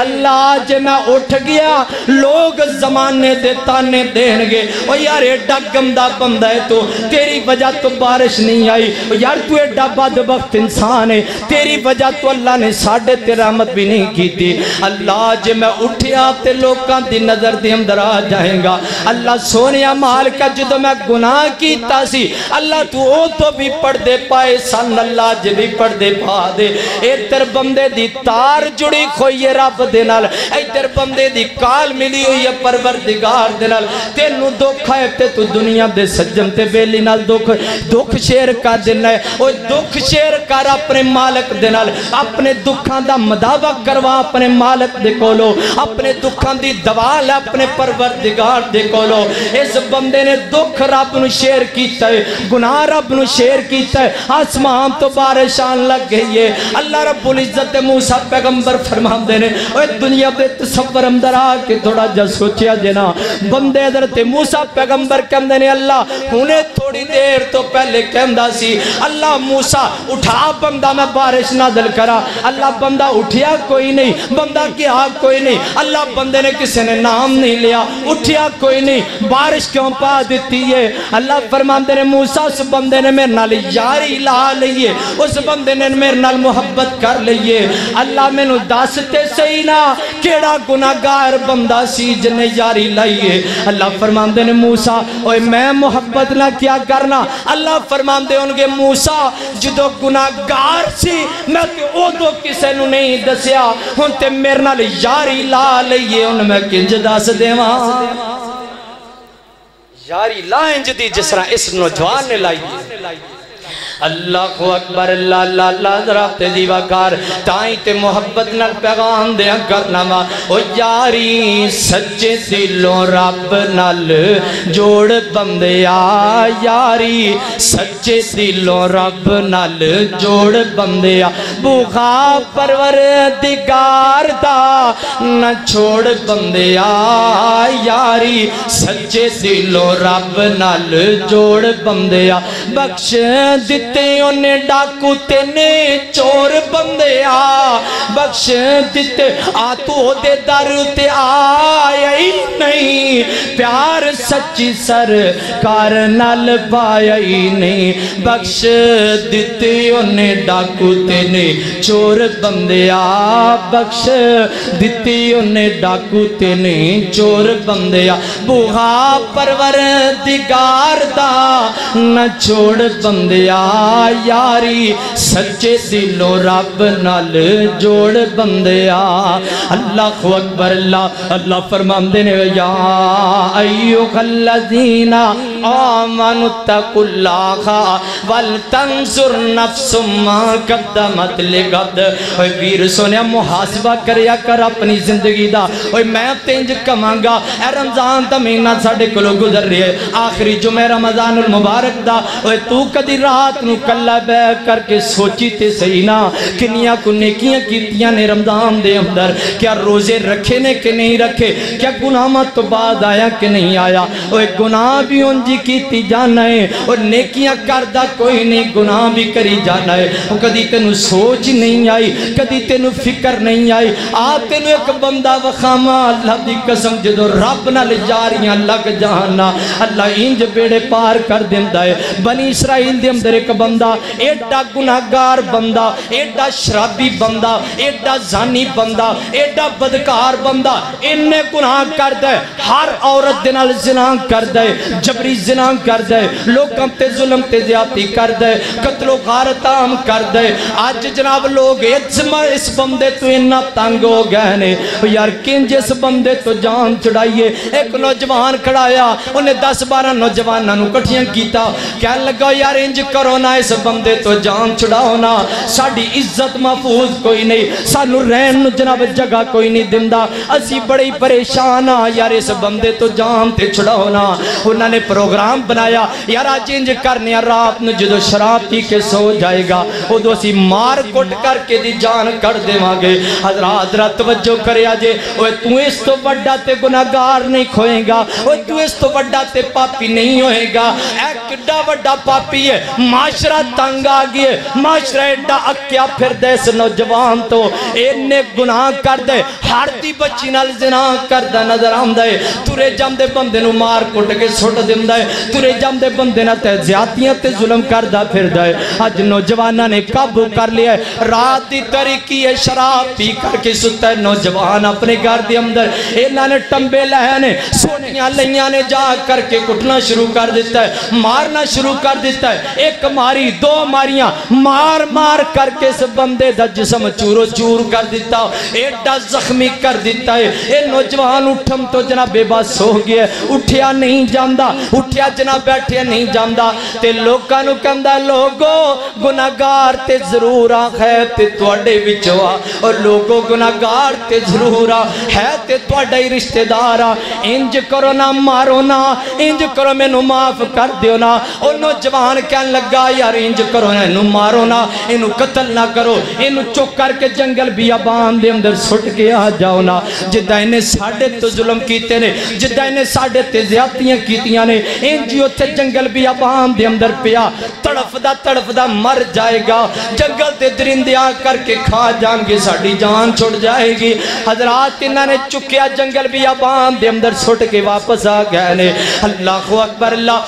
अल्लाह जे मैं उठ गया लोग जमाने दे ताने देणगे, ओ यार एडा गंदा बंदा है तू, तेरी वजह तो बारिश नहीं आई, यार तू एडा बदबख्त इंसान है, तेरी वजह तो अल्लाह ने साढ़े ते रहमत भी नहीं की थी। अल्लाह जे मैं उठिया ते लोकां दी नजर दे अंदर आ जाएगा। अल्लाह सोनिया मालका जदों मैं गुनाह कीता सी, अल्लाह तू ओ तो भी पर्दे पाए सन, अल्लाह जे भी पर्दे पा दे। इधर बंदे दी तार जुड़ी खोई है रब दे नाल, इधर बंदे दी काल मिली हुई है परवरदिगार दे नाल, तेनू दुख है ते तू दुनिया दे सज्जन ते बेली नाल दुख शेयर कर देना है। ओ दुख शेयर कर अपने मालक दे नाल, अपने दुखों का मदावा करवा अपने मालक दे कोलो, अपने दुखों की दवा लै अपने परवरदिगार दे कोलो। इस बंदे ने दुख रब नू शेयर कीता है, गुनाह रब नू शेयर कीता है, आसमान तो बारिश आन लग गई है। अल्लाह रब्बुल इज्जत ते मूसा पैगंबर फरमांदे ने, ओए दुनिया दे तसव्वुर अंदर आ के थोड़ा जा सोचिया जे ना बंदे, हज़रत मूसा पैगंबर कहंदे ने अल्लाह हुणे थोड़ी देर तो पहले कहंदा सी अल्लाह मूसा उठा बंदा मैं बारिश नाज़िल करा, अल्लाह बंदा उठिया कोई नहीं, बंदा गया कोई नहीं, अल्लाह बंदे ने किसी ने नाम नहीं लिया, उठिया कोई नहीं, बारिश क्यों पा देती है। अल्लाह फरमाते ने मूसा उस बंदे ने मेरे नाल यारी ला लीए, उस बंदे ने मेरे नाल मुहब्बत कर लीए। अल्लाह मैनू दस ते सही ना केड़ा गुनाहगार बंदा सी जिन्हें यारी लाई है। अल्लाह फरमाते ने मूसा ओए मैं मुहब्बत ना क्या करना, अल्लाह फरमाते होंगे मूसा जदों गुनाहगार सी मैं उदों किसी नू नहीं दसिया, हुण ते मेरे नाल यारी ला लईए, हुण मैं किंज दस देवां। यारी ला इंज दी जिस तरह इस नौजवान ने लाई है। अल्लाह अकबर अल्लाह लाला राबते दीवाकार ताई ते मुहब्बत नाल पैगाम दिया करना वा, ओ यारी सच्चे दिलों रब नाल जोड़ बंदिया, यारी सच्चे दिलों रब नाल जोड़ बंदिया, भूखा परवरदिगार दा ना छोड़ बंदिया, यारी सच्चे दिलों रब नाल जोड़ बंदिया, बख्श दी उन्ने डाकू तेने चोर बंदिया, बख्श दिते आ तू ओदे दर उते आया ही नहीं, प्यार सच्ची सरकार नाल पाया ही नहीं, बख्श दिते उन्ने डाकू तेने चोर बंदिया, बख्श दिते उन्ने डाकू तेने चोर बंदिया, बुहा परवरदिगार दा ना छोड़ बंदिया, यारी सच्चे दिलों रब नाल जोड़ बंदिया। अल्लाह अकबर अल्लाह अल्लाह फरमांदे ने या अय्युहल्लज़ीना आमनुत्तकुल्लाहा वल तंजुर नफ्सुम मा कद्दमत लिगद। ओए वीर सुनिया मुहासबा करया कर अपनी जिंदगी दा। ओए मैं तेंज कमांगा ए रमजान दा महीना साडे कोलों गुजर रिया है आखिरी जुमे रमजान उल मुबारक दा। ओए तू कदी रात नु कल्ला बैठ करके सोची ते सही ना किनिया को नेकियां कीतियां ने रमजान दे अंदर, क्या रोजे रखे ने कि नहीं रखे, क्या गुनाह तो बाद आया कि नहीं आया। ओए गुनाह भी उंजी कीती जाना है और नेकियां करदा कोई नहीं, गुनाह भी करी जाना है। वो कदी तेनू सोच नहीं आई, कदी तेनू फिक्र नहीं आई। आ तेनू एक बंदा वखामा अल्लाह दी कसम जदों रब नाल यारियां लग जाना अल्लाह इंज बेड़े पार कर दिंदा है। बनी इसराइल दे अंदर एक बंदा एडा गुनाहगार बंदा, एडा शराबी बंदा, एडा जानी बंदा, एडा बदकार बंदा, इन्ने गुनाह करदा है, हर औरत दे नाल ज़िना करदा है, जबरी ज़िना करदा है, लोकां ते जुल्म ते ज़्यादती करदा है, कत्लो गारत आम करदा है। अज जनाब लोग इस बंदे तो इन्ना तंग हो गए ने यार किंज इस बंदे तो जान छुड़ाइए। एक नौजवान खड़ाया उन्हें 10-12 नौजवानों इकट्ठियां किया, कहन लगा यार इंज करो ना इस बंदे तो जान छुड़ाओ ना, साडी इज्जत महफूज कोई नहीं, सानू रहन जनाब जगह कोई नहीं दिंदा, असी बड़े परेशान हाँ यार इस बंदे तो जान ते छुड़ाओ ना। उन्होंने प्रोग्राम बनाया यार आज इंज करने रात में जो शराब पी के सो जाएगा उदो असी मार कुट करके दी जान कट देवांगे। हजरात रा तवज्जो करया जे, ओए तू इस तो बड़ा ते गुनाहगार नहीं खोएगा, ओए तू इस तो बड़ा ते पापी नहीं होएगा। ऐ किड्डा बड़ा पापी है, माशरा तंग आ गया, माशरा एडा अक्या फिरदा इस नौजवान तो, इन्ने गुनाह करदा है, हर दी बच्ची नाल ज़िना करदा नजर आंदा है, तुरे जांदे बंदे नूं मार कुट के सुट दिंदा है, तुरे जांदे बंदे नाल ते ज़्यादतियां ते जुल्म करदा फिरदा है। अज नौजवानां ने काबू कर लिया है, रात दी तरीकी है, शराब पी करके सुत्ता है नौजवान अपने घर दे अंदर, इन्हां ने टंबे लए ने सोटियां लईयां ने, जा करके कुटना शुरू कर दिता है, मारना शुरू कर दिता है, एक मारी दो मारियां, मार मार करके इस बंदे दा जिस्म चूरो चूर कर दिता, एडा जख्मी कर दिता है। ये नौजवान उठम तो जना बेबस हो गया, उठिया नहीं जांदा, उठिया जना बैठिया नहीं जांदा ते लोकां नूं कहंदा लोगो गुनाहगार ते जरूर आ है ते तुहाडे विचों आ, और लोगो गुनाहगार ते जरूर आ है ते तुहाडा ही रिश्तेदार आ, इंज करो ना, मारो ना, इंज करो, मैनू माफ कर दियो ना। ओ नौजवान कहन लगा यार इंज करो ना, इनू मारो ना, इनू कतल ना करो, इनू चुक करके जंगल बियाबान दे अंदर सुट के आ जाओ ना, जिद्दां इन्हें साडे ते जुल्म कीते ने, जिद्दां इन्हें साडे ते ज़्यादतियां कीतियां ने, इंज ही उत्थे जंगल बियाबान दे अंदर पिया तड़फदा तड़फदा मर जाएगा, जंगल दे दरिंदे आ करके खा जाएंगे, साडी जान छुट जाएगी। हजरात इन्हां ने चुक्या जंगल बियाबान दे अंदर सुट के वापस आ गए ने। अल्लाहु अकबर अल्लाह,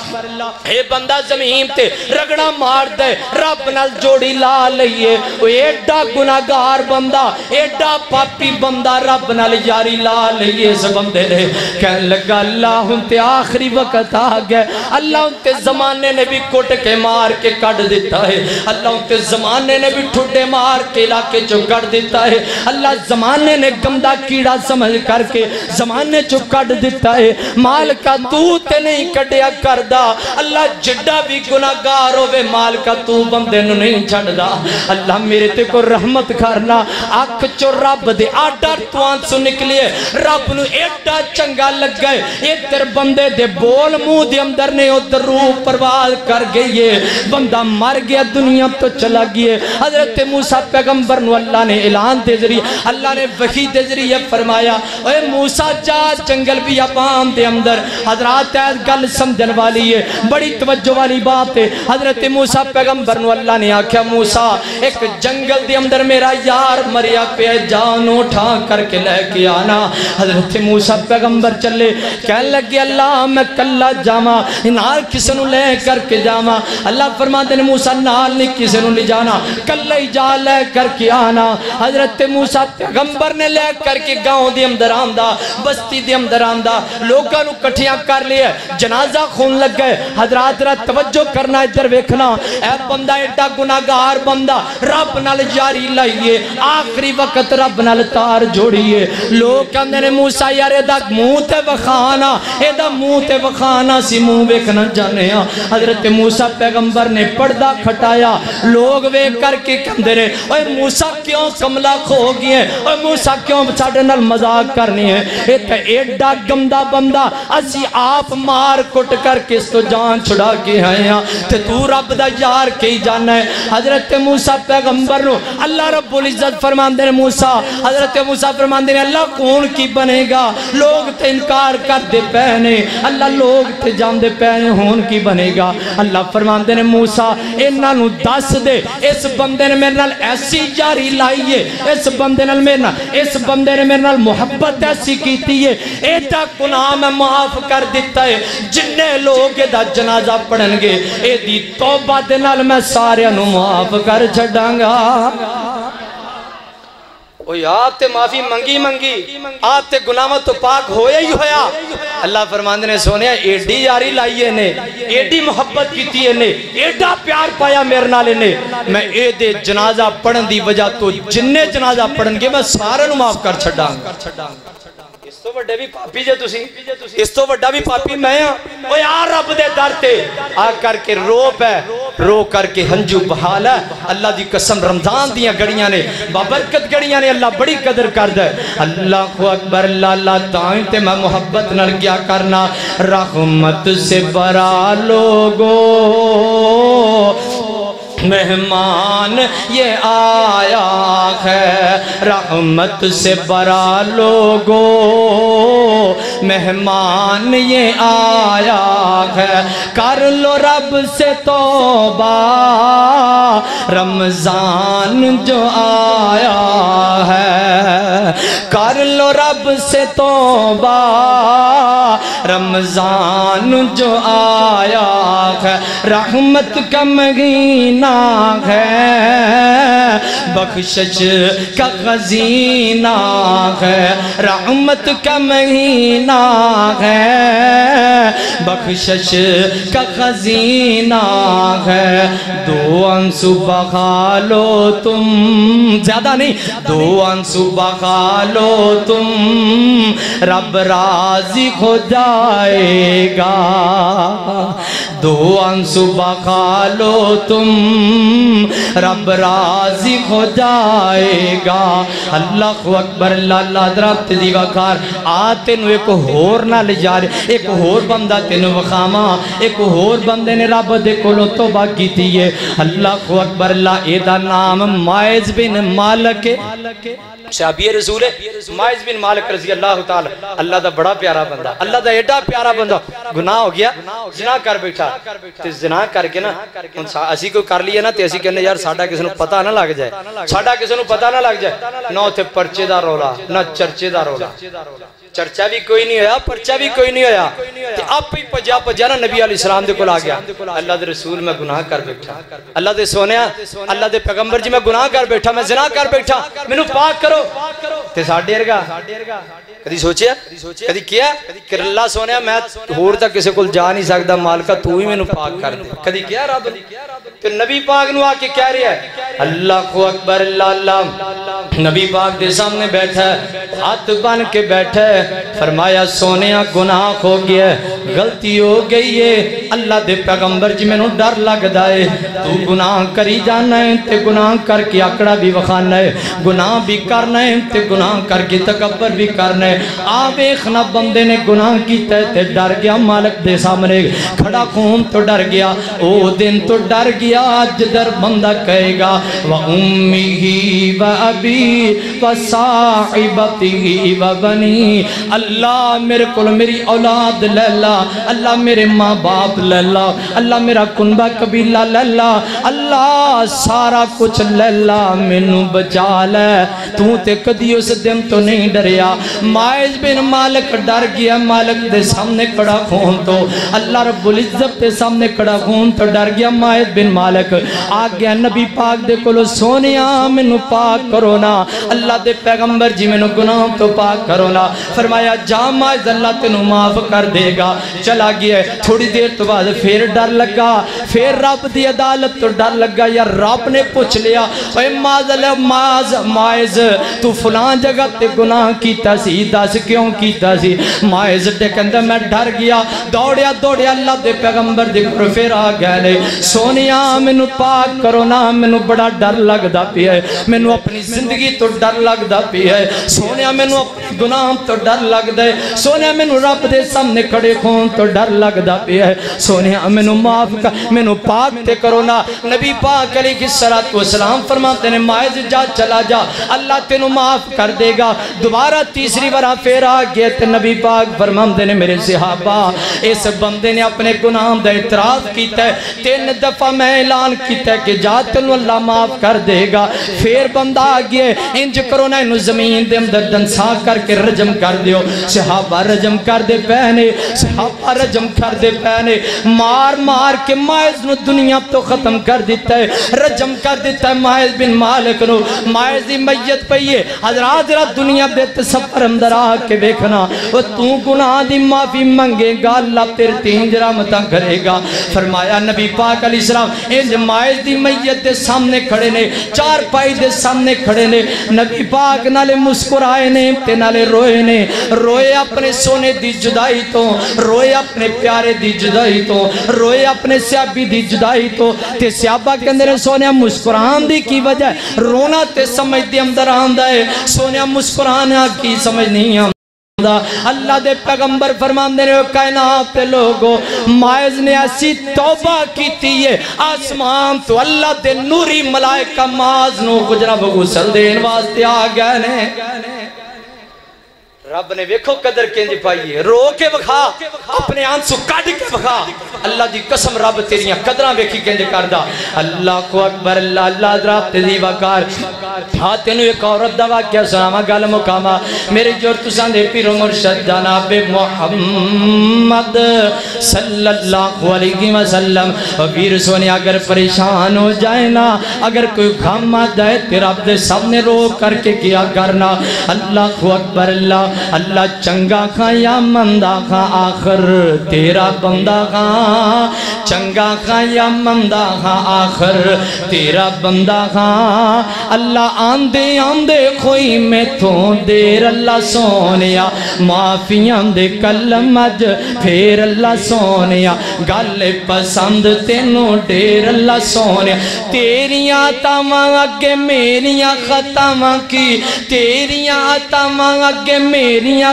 ए बंदा ज़मीन ते रगड़ा मार दे, रब नाल जोड़ी ला लईए, एडा गुनाहगार बंदा, एडा पापी बंदा, रब नाल यारी ला लईए इस बंदे ने। कहन लगा अल्लाह हुण ते आखिरी वक्त आ गया, अल्लाह हुण ते ज़माने ने भी कुट के मार के कट दिता है, अल्लाह हुण ते ज़माने ने भी ठुड्डे मार के इलाके चो कट दिता है, अल्लाह ज़माने ने गंदा कीड़ा समझ करके ज़माने चो कट दिता है। मालका तू ते नहीं कटिया करदा, अल्लाह जिड्डा भी गुनाहगार होवे मालका तू बंदे नूं नहीं छड्डदा, अल्लाह मेरे ते को रहमत करना। अख चो रब दे आडर तुआंसू निकलिए, रब नूं एडा चंगा लगे, इधर बंदे दे बोल मुंह दे अंदर ने, उधर रूह परवाज कर गई है, बंदा मर गया दुनिया तो चला गया। हजरत मूसा पैगंबर नूं अल्लाह ने ऐलान दे जरिए, अल्लाह ने वही दे जरिए फरमाया ओए मूसा जा जंगल बियाबान दे अंदर। हजरात गल समझण वाली है, बड़ी तवज्जो वाली बात है। हजरत मूसा पैगंबर नूं अल्लाह ने आख्या मूसा एक जंगल दे अंदर मेरा यार मरिया पे, जान उठा करके लेके आना। हजरत मूसा पैगंबर चले, कह लगे अल्लाह मैं कल्ला जावा नाल किसे नूं ले करके जावा, अल्लाह फरमांदे ने मूसा नाल नहीं किसे नूं ले जाना, कल्ला ही जा ले करके आना। हजरत मूसा पैगंबर ने ले करके गाँव दे अंदर आंदा, बस्ती दे अंदर आंदा, लोकां नूं इकट्ठियां कर लिए, जनाजा खून लग गए। हजरात रा तवज्जो करना इधर वेखना, ऐ बंदा एडा गुनाहगार बंदा रब नाल यारी लाइए आखिरी वक्त रब नाल तार जोड़िए। लोग कहंदे ने मूसा यार एदा मुंह ते वखाना, एदा मुंह ते वखाना सी, मुंह वेखना चाहने आ। हजरत मूसा पैगंबर ने पर्दा खटाया, लोग वेख करके कहंदे ने ओए मूसा क्यों कमला खो गए, ओए मूसा क्यों साडे नाल मजाक करनी है, इत्थे एडा गंदा बंदा असी आप मार कुट करके इस तो जान छुड़ा के आए हैं, ते तू रब दा यार के जाना है। हजरत मूसा पैगंबर नु अल्लाह रब्बुल इज्जत फरमांदे ने मूसा, हजरत मूसा फरमांदे ने अल्लाह कौन की बनेगा, लोग ते इनकार करदे पए ने, अल्लाह लोग ते जांदे पए ने होन की बनेगा। अल्लाह फरमांदे ने मूसा इन्हां नु दस दे इस बंदे ने मेरे नाल ऐसी यारी लाई है, इस बंदे नाल मेरे नाल, इस बंदे ने मेरे नाल मोहब्बत ऐसी कीती है, एदा गुनाह मैं माफ कर दिता है, जिन्ने लोग एदा जनाजा पढ़नगे एदी तौबा दे नाल मैं सारियां नू माफ कर छड्डांगा। आप ते माफी मंगी मंगी, आप ते गुनाहां तो पाक होया ही होया। अल्लाह फरमांदे ने सोनिया एडी यारी लाईए ने, एडी मुहब्बत कीती है ने, एडा प्यार पाया मेरे नाल ने, मैं एदे जनाजा पढ़न दी वजह तो जिन्ने जनाजा पढ़नगे मैं सारियां नू माफ कर छड्डांगा। तो वड्डे भी पापी जे तुसी, इस तो वड्डा भी पापी मैं हां। ओ यार रब दे दर ते आ करके रो पै, रो करके हंजू बहाल है। अल्लाह दी कसम रमजान दियां घड़ियां ने बाबरकत घड़ियां ने, अल्लाह बड़ी कदर करदा है। अल्लाहु अकबर लाला ताई ते मैं मोहब्बत नाल क्या करना, रहमत से बरा लोगों मेहमान ये आया है, रहमत से बरा लोगों मेहमान ये आया है, कर लो रब से तौबा रमज़ान जो आया है, कर लो रब से तौबा रमज़ान जो आया है, रहमत का महीना है, बख्शिश का खजीना है, रहमत का महीना है, बख्शिश का खजीना है, दो आंसू बहा लो तुम, ज्यादा नहीं, दो आंसू बहा लो तुम रब राजी हो जाएगा, दो आंसू बहा लो तुम रब राजी हो जाएगा। अल्लाह अकबर लाला दरख्त दी वकार आ, तेनू एक होर नाल यार, एक होर बंदा तेनू वखामा, एक होर बंदे ने रब दे कोलों तौबा कीती है। अल्लाह अकबर ला, एदा नाम मायज बिन मालक है, साहबी रसूल है मायज बिन मालिक रजी अल्लाह ताला। अल्लाह दा बड़ा प्यारा बंदा, अल्लाह दा एडा प्यारा बंदा, गुनाह हो गया जिना कर बैठा, ते जिना करके ना हुन असी कोई कर लिया ना ते असी कहने यार साडा किसे नू पता ना लग जाए, साडा किसे नू पता ना लग जाए, ना उत्थे परचे दा रौला ना चर्चे दा रौला, चर्चा भी कोई नहीं होया, परचा भी कोई नहीं होया, ते आप ही भज्या भज्या ना नबी अलैहि सलाम दे कोल आ गया, अल्लाह दे रसूल मैं गुनाह कर बैठा, अल्लाह दे सोनिया अल्लाह दे पैगंबर जी मैं गुनाह कर बैठा, मैं जिना कर बैठा, मैनू पाक करो। ते साडे वर्गा कदी सोचिया, कदी किया कि अल्लाह सोनिया मैं होर तक किसे कोल जा नहीं सकदा, मालिका तू ही मैनू पाक कर दे, कदी किया रब ते नबी पाक नू आके कह रहा है। अल्लाह अकबर लाला नबी पाक दे सामने बैठा है, हाथ बन के बैठा है, फरमाया सोनिया गुनाह हो गया, गलती हो गई है, अल्लाह दे पैगंबर जी मैनू डर लगदा है, तू गुनाह करी जाना है ते गुनाह करके आकड़ा भी वखाना है, गुनाह भी करना है ते गुनाह करके तकबर भी करना है। आ वेखना बंदे ने गुनाह कीता ते डर गया, मालिक दे सामने खड़ा खून तो डर गया, ओ दिन तो डर गया, अज डर बंदा कहेगा व उम्मीही व अबी व साहिबती व बनी, अल्लाह मेरे को मेरी औलाद लैला, अल्लाह मेरे माँ बाप लैला, अल्लाह मेरा कुनबा कबीला लैला, अल्लाह सारा कुछ लैला, मैनू बचा लै, तू ते कदी उस दिन तो नहीं डरिया। मायज बिन मालिक डर गया, मालिक दे सामने खड़ा खून तो, अल्लाह रब्बुल इज्जत दे सामने खड़ा खून तो डर गया, मायज बिन मालिक आ गया नबी पाक दे कोलो, सोनिया मैनू पाक करो ना, अल्लाह दे पैगंबर जी मैनू गुनाह नाम तो पाक करो ना। फरमाया जा माज़ल्ला तेनू माफ कर देगा। चला गया। थोड़ी देर तो बाद फिर डर लगा, फिर रब की अदालत तो डर लगा। यार रब ने पूछ लिया माइज तू फलान जगह ते गुनाह किया सी, दस क्यों किया सी। माइज ते कहंदा मैं डर गया, दौड़िया दौड़िया अल्लाह दे पैगंबर दे कोल फिर आ गया ने सोनिया मैनू पाक करो ना, मैनू बड़ा डर लगदा पिया है, मैनू अपनी जिंदगी तो डर लगदा पिया है सोनिया, मैनू अपने गुनाह तो डर लगदा है सोनिया, मैनू रब दे सामने खड़े होण तो डर लगदा पिया है सोनिया, मैनू माफ कर, मैनू पाक ते करो ना। नबी पाक अलैहिस्सलाम फरमाते ने माइज जा चला जा, अल्लाह तेनू माफ कर देगा। दोबारा तीसरी बार फिर आ गया ते नबी पाक फरमाते ने मेरे सहाबा इस बंदे ने अपने गुनाह दा इतराफ कीता है, 3 दफा मैं ऐलान कीता कि जा तेनू अल्लाह माफ कर देगा, फिर बंदा आ गया इंज करो ना इनू जमीन दे अंदर दंसा करके रजम कर दियो। सहाबा रजम कर दे पैने, सहाबा रजम कर दे पैने, मार मार के माइज नु दुनिया तो खत्म कर दिता है, रजम कर दिता है माइज बिन मालिक नु। माइज दी मैयत पई है, हजरात जरा दुनिया दे तसव्वुर अंदर आके देखना, ओ तू गुनाह दी माफी मंगेगा अल्लाह तेरे ते इंजराम ता करेगा। फरमाया नबी पाक अलैहिस्सलाम इंज माइज दी मैयत दे सामने खड़े ने, चारपाई दे सामने खड़े ने। नबी पाक नाले मुस्कुराए ने ते नाले रोए ने, रोए अपने सोने दी जुदाई तो, रोए अपने प्यारे दी जुदाई तो, रोए अपने स्याबी दी जुदाई तो। ते स्याबा कहंदे ने सोनिया मुस्कुरान दी की वजह, रोना ते समझ दे अंदर आंदा है सोनिया, मुस्कुराना की समझ नहीं आंदा। अल्लाह दे पैगंबर फरमांदे ने कायनात दे लोगो माइज ने ऐसी तौबा कीती है आसमान तो अल्लाह दे नूरी मलाइका माज नु गुजरा बगुसल देन वास्ते आ गए ने। रब ने वेखो कदर केंज पाई है, रो के विखा अपने आंसू कट के विखा, अल्लाह दी कसम रब तेरियां कदरां वेखी केंज करदा। अल्लाह को अकबर, अल्लाह अल्लाह रात दी वकार। हां तेनू एक औरत दा वाकया सुनावा, गल मुकामा मेरे जोर तुसां दे पीर मुर्शद जनाब मोहम्मद सल्लल्लाहु अलैहि वसल्लम। पीर सोने अगर परेशान हो जाए ना, अगर कोई गम आ जाए ते रब दे सामने रो करके किया करना अल्लाह को अकबर, अल्लाह अल्लाह चंगा खां या मंदा खां आखिर तेरा बंदा खां, चंगा खां या मंदा खां आखिर तेरा बंदा खां। अल्लाह आंदे आंदे खोई मैथों देर अल्लाह सोनिया, माफियां दे कलम अज फेर अल्लाह सोनिया, गल पसंद तेनू ढेर अल्लाह सोनिया। तेरियां तावां अगे मेरियां खतावां की, तेरियां तावां अगे मेरिया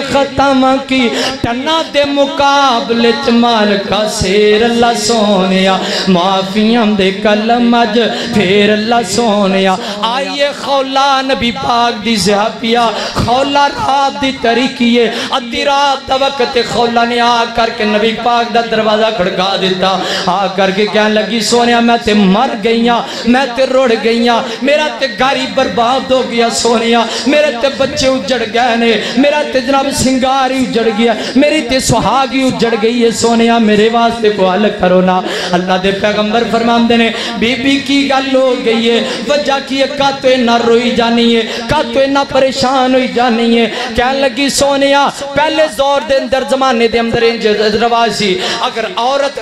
खतामा की, टना दे मुकाबले च मालका शेर अल्लाह सोनिया, माफिया दे कलम अज फेर अल्लाह सोनिया। आइए खौला नबी पाक दी ज़ियापिया, खौला रात दी तरीकीए, अद्धी रात दा वक्त खौला ने आ करके नबी पाक दा दरवाजा खड़का दिता। आ करके कहन लगी सोनिया मैं ते मर गई हां, मैं ते रुड़ गई हां, मेरा ते घर ही बर्बाद हो गया सोनिया, मेरे ते बच्चे उजड़ गए ने, मेरा ते जनाब सिंगार ही उजड़ गया, मेरी ते सुहाग ही उजड़ गई है सोनिया, मेरे वास्ते को हल करो ना। अल्लाह दे पैगंबर फरमांदे ने बीबी की गल हो गई है, वजह की है का तो इन्ना रोई जानी है, का तो इन्ना परेशान होई जानी है। कहन लगी सोनिया पहले दौर दे अंदर जमाने दे अंदर इंज रवाज सी, अगर औरत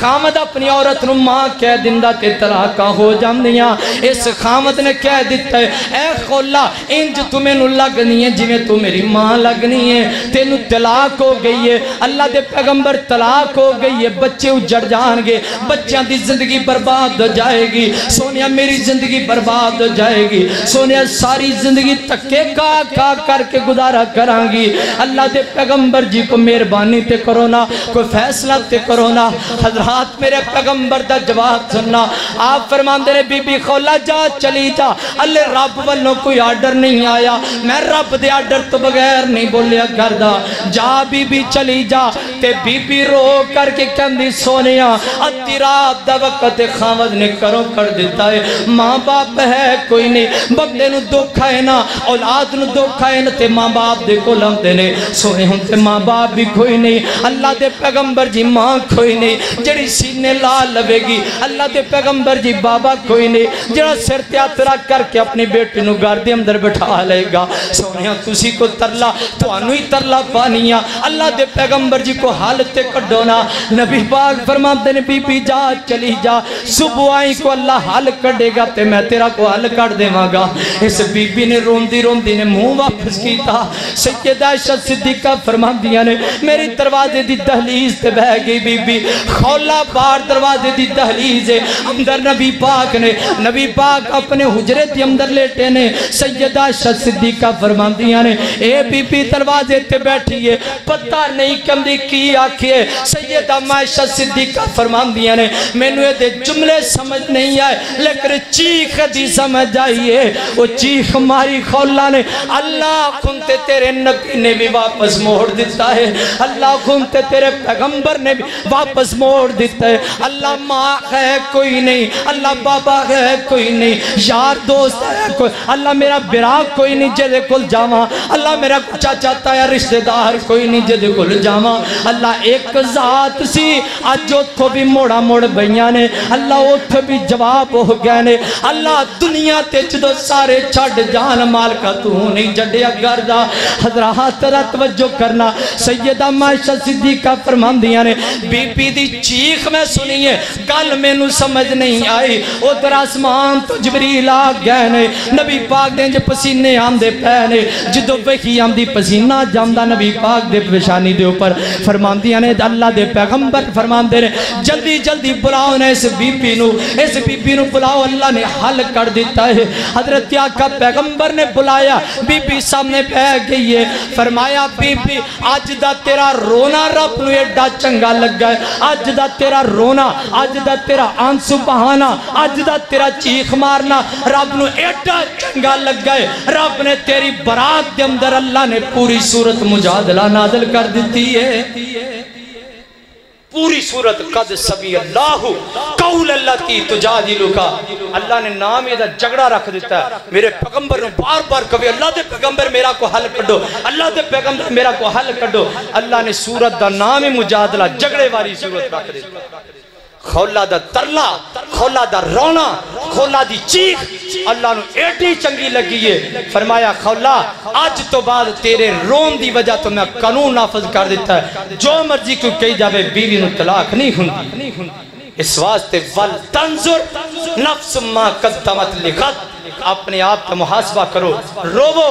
खामद अपनी औरत नूं मां कह दिंदा ते तलाकां हो जांदियां, इस खामद ने कह दिता है ऐ खोला इंज तू मैनूं लगनी है जिवें तू मेरी मां लगनी है, तेनू तलाक हो गई है। अल्लाह दे पैगंबर तलाक हो गई है, बच्चे उजड़ जाएंगे, बच्चों की जिंदगी बर्बाद हो जाएगी सोनिया, मेरी जिंदगी बर्बाद हो जाएगी सोनिया, सारी जिंदगी धक्के खा करके गुजारा करांगी। अल्लाह दे पैगंबर जी को मेहरबानी ते करो ना, कोई फैसला ते करो ना। हजरात मेरे पैगंबर दा जवाब सुनना, आप फरमांदे ने बीबी खौला जा चली जा, अल्ले रब वालों कोई आर्डर नहीं आया, मैं रब दे आर्डर तो बगैर नहीं बोलिया करदा, जा बीबी चली जा। ते बीबी रो करके कहती सोनिया अद्धी रात दा वक्त खावद ने करो कर दिता है। माँ बाप है कोई नहीं, बंदे नू दुख है ना औलाद नू दुख है ना ते माँ बाप दे कोल आंदे ने सोने हुन ते माँ बाप भी कोई नहीं। अल्लाह दे पैगंबर जी माँ कोई नहीं जड़ी सीने ला लवेगी, अल्लाह दे पैगंबर जी बाबा कोई नहीं जड़ा सिर ते हत्थ रख करके अपनी बेटी नू घर दे अंदर बिठा लेगा। सोनिया तुसी को तरला तुहानू ही तरला पानी आ, अल्लाह दे पैगंबर जी को हालत कड्डो ना। नबी पाक फरमाते ने बीबी जा चली जा, सुबह आई को अल्लाह हल कड़ेगा ते मैं तेरा को हल कर देवांगा। इस बीबी ने रोंदी रोंदी ने मुंह वापस किया। सैयदा आयशा सिद्दीका फरमांदियां ने मेरी दरवाजे दी दहलीज ते बह गई बीबी, खौला बार दरवाजे दी दहलीज है अंदर नबी पाक अपने हुजरे दे अंदर लेटे ने। सैयदा आयशा सिद्दीका फरमांदियां ने ए बीबी दरवाजे ते बैठी है पता नहीं कंदी की आखिए। सैयदा आयशा सिद्दीका फरमांदियां ने मैनू ये जुमले समझ नहीं आए लेकिन चीख दी समझ आई है। वो चीख मारी खौला ने अल्लाह खुनते तेरे नबी ने भी वापस मोड़ दिता है, अल्लाह खुनते तेरे पैगंबर ने भी वापस मोड़ दिता है। अल्लाह माँ है कोई नहीं, अल्लाह बाबा है कोई नहीं, यार दोस्त है कोई, अल्लाह मेरा बिरा कोई नहीं जेदे कोल जावा, अल्लाह मेरा चाचा ताया रिश्तेदार कोई नहीं जेदे कोल जावा। अल्लाह एक जात सी अज उथों भी मोड़ा मोड़ बईयां ने, अल्लाह उथों भी जवाब हो गए ने। अल्लाह दुनिया ते जदों सारे छड जान मालका तू नहीं छड्डिया करदा। हज़रात रा तवज्जो करना। सैयदा आयशा सिद्दीका फरमांदियां ने बीबी दी चीख मैं सुनी है गल मैनू समझ नहीं आई। उधर आसमान तो जिबरील आ गए ने, नबी पाक दे पसीने आंदे पै ने, जो वही आंदी पसीना जांदा नबी पाक दे पेशानी दे उपर। फरमांदियां ने अल्लाह दे पैगंबर फरमांदे ने जल्दी जल्दी बुलाओ ने इस बीबी नू बुलाओ, अल्लाह ने हल कर दिता है। हजरत आका पैगंबर ने बुलाया, बीबी सामने पै गई है। फरमाया बीबी अज दा तेरा रोना रब नू एडा चंगा लगा है, अज दा तेरा रोना, अज दा तेरा आंसू बहाना, अज दा तेरा चीख मारना रब नू एडा चंगा लगा है। रब ने तेरी बरात दे अंदर अल्लाह ने पूरी सूरत मुजादला नाज़िल कर दी है, पूरी सूरत कद सभी अल्लाहु कौल लती तुजादिलुका। अल्लाह ने नाम एदा झगड़ा रख दिता है। मेरे पैगंबर ने बार बार कहे अल्लाह दे पैगंबर मेरा को हल कड्डो, अल्लाह दे पैगंबर मेरा को हल कड्डो। अल्लाह ने सूरत दा नाम ही मुजादला झगड़े वाली सूरत रख दिता। खौला दा तरला, खौला दा रोना, खौला दी चीख अल्लाह नू एडी चंगी लगी है। फरमाया खौला आज तो बाद तेरे रोन दी वजह तो मैं कानून नाफज कर दिता है, जो मर्जी कोई कही जावे बीवी नू तलाक नहीं हुंदी। इस वास्ते वल तंजुर नफ्स मा कद्दमत लिगत, अपने आप का मुहासबा करो, रोवो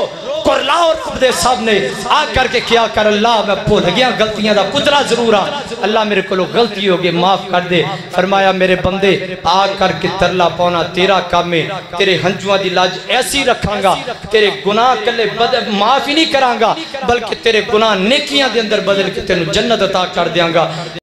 कुरलाओ रब दे सामने आ करके क्या कर अल्लाह मैं भुल गया गलतियां दा पुतला जरूर आ, अल्लाह मेरे कोलो गलती हो गई माफ कर दे। फरमाया मेरे बंदे आ करके तरला पाना तेरा काम है, तेरे हंजुआ दी लाज ऐसी रखांगा तेरे गुनाह कले माफ ही नहीं करांगा बल्कि तेरे गुनाह नेकियां दे अंदर बदल के तेनू जन्नत अता कर देंगा।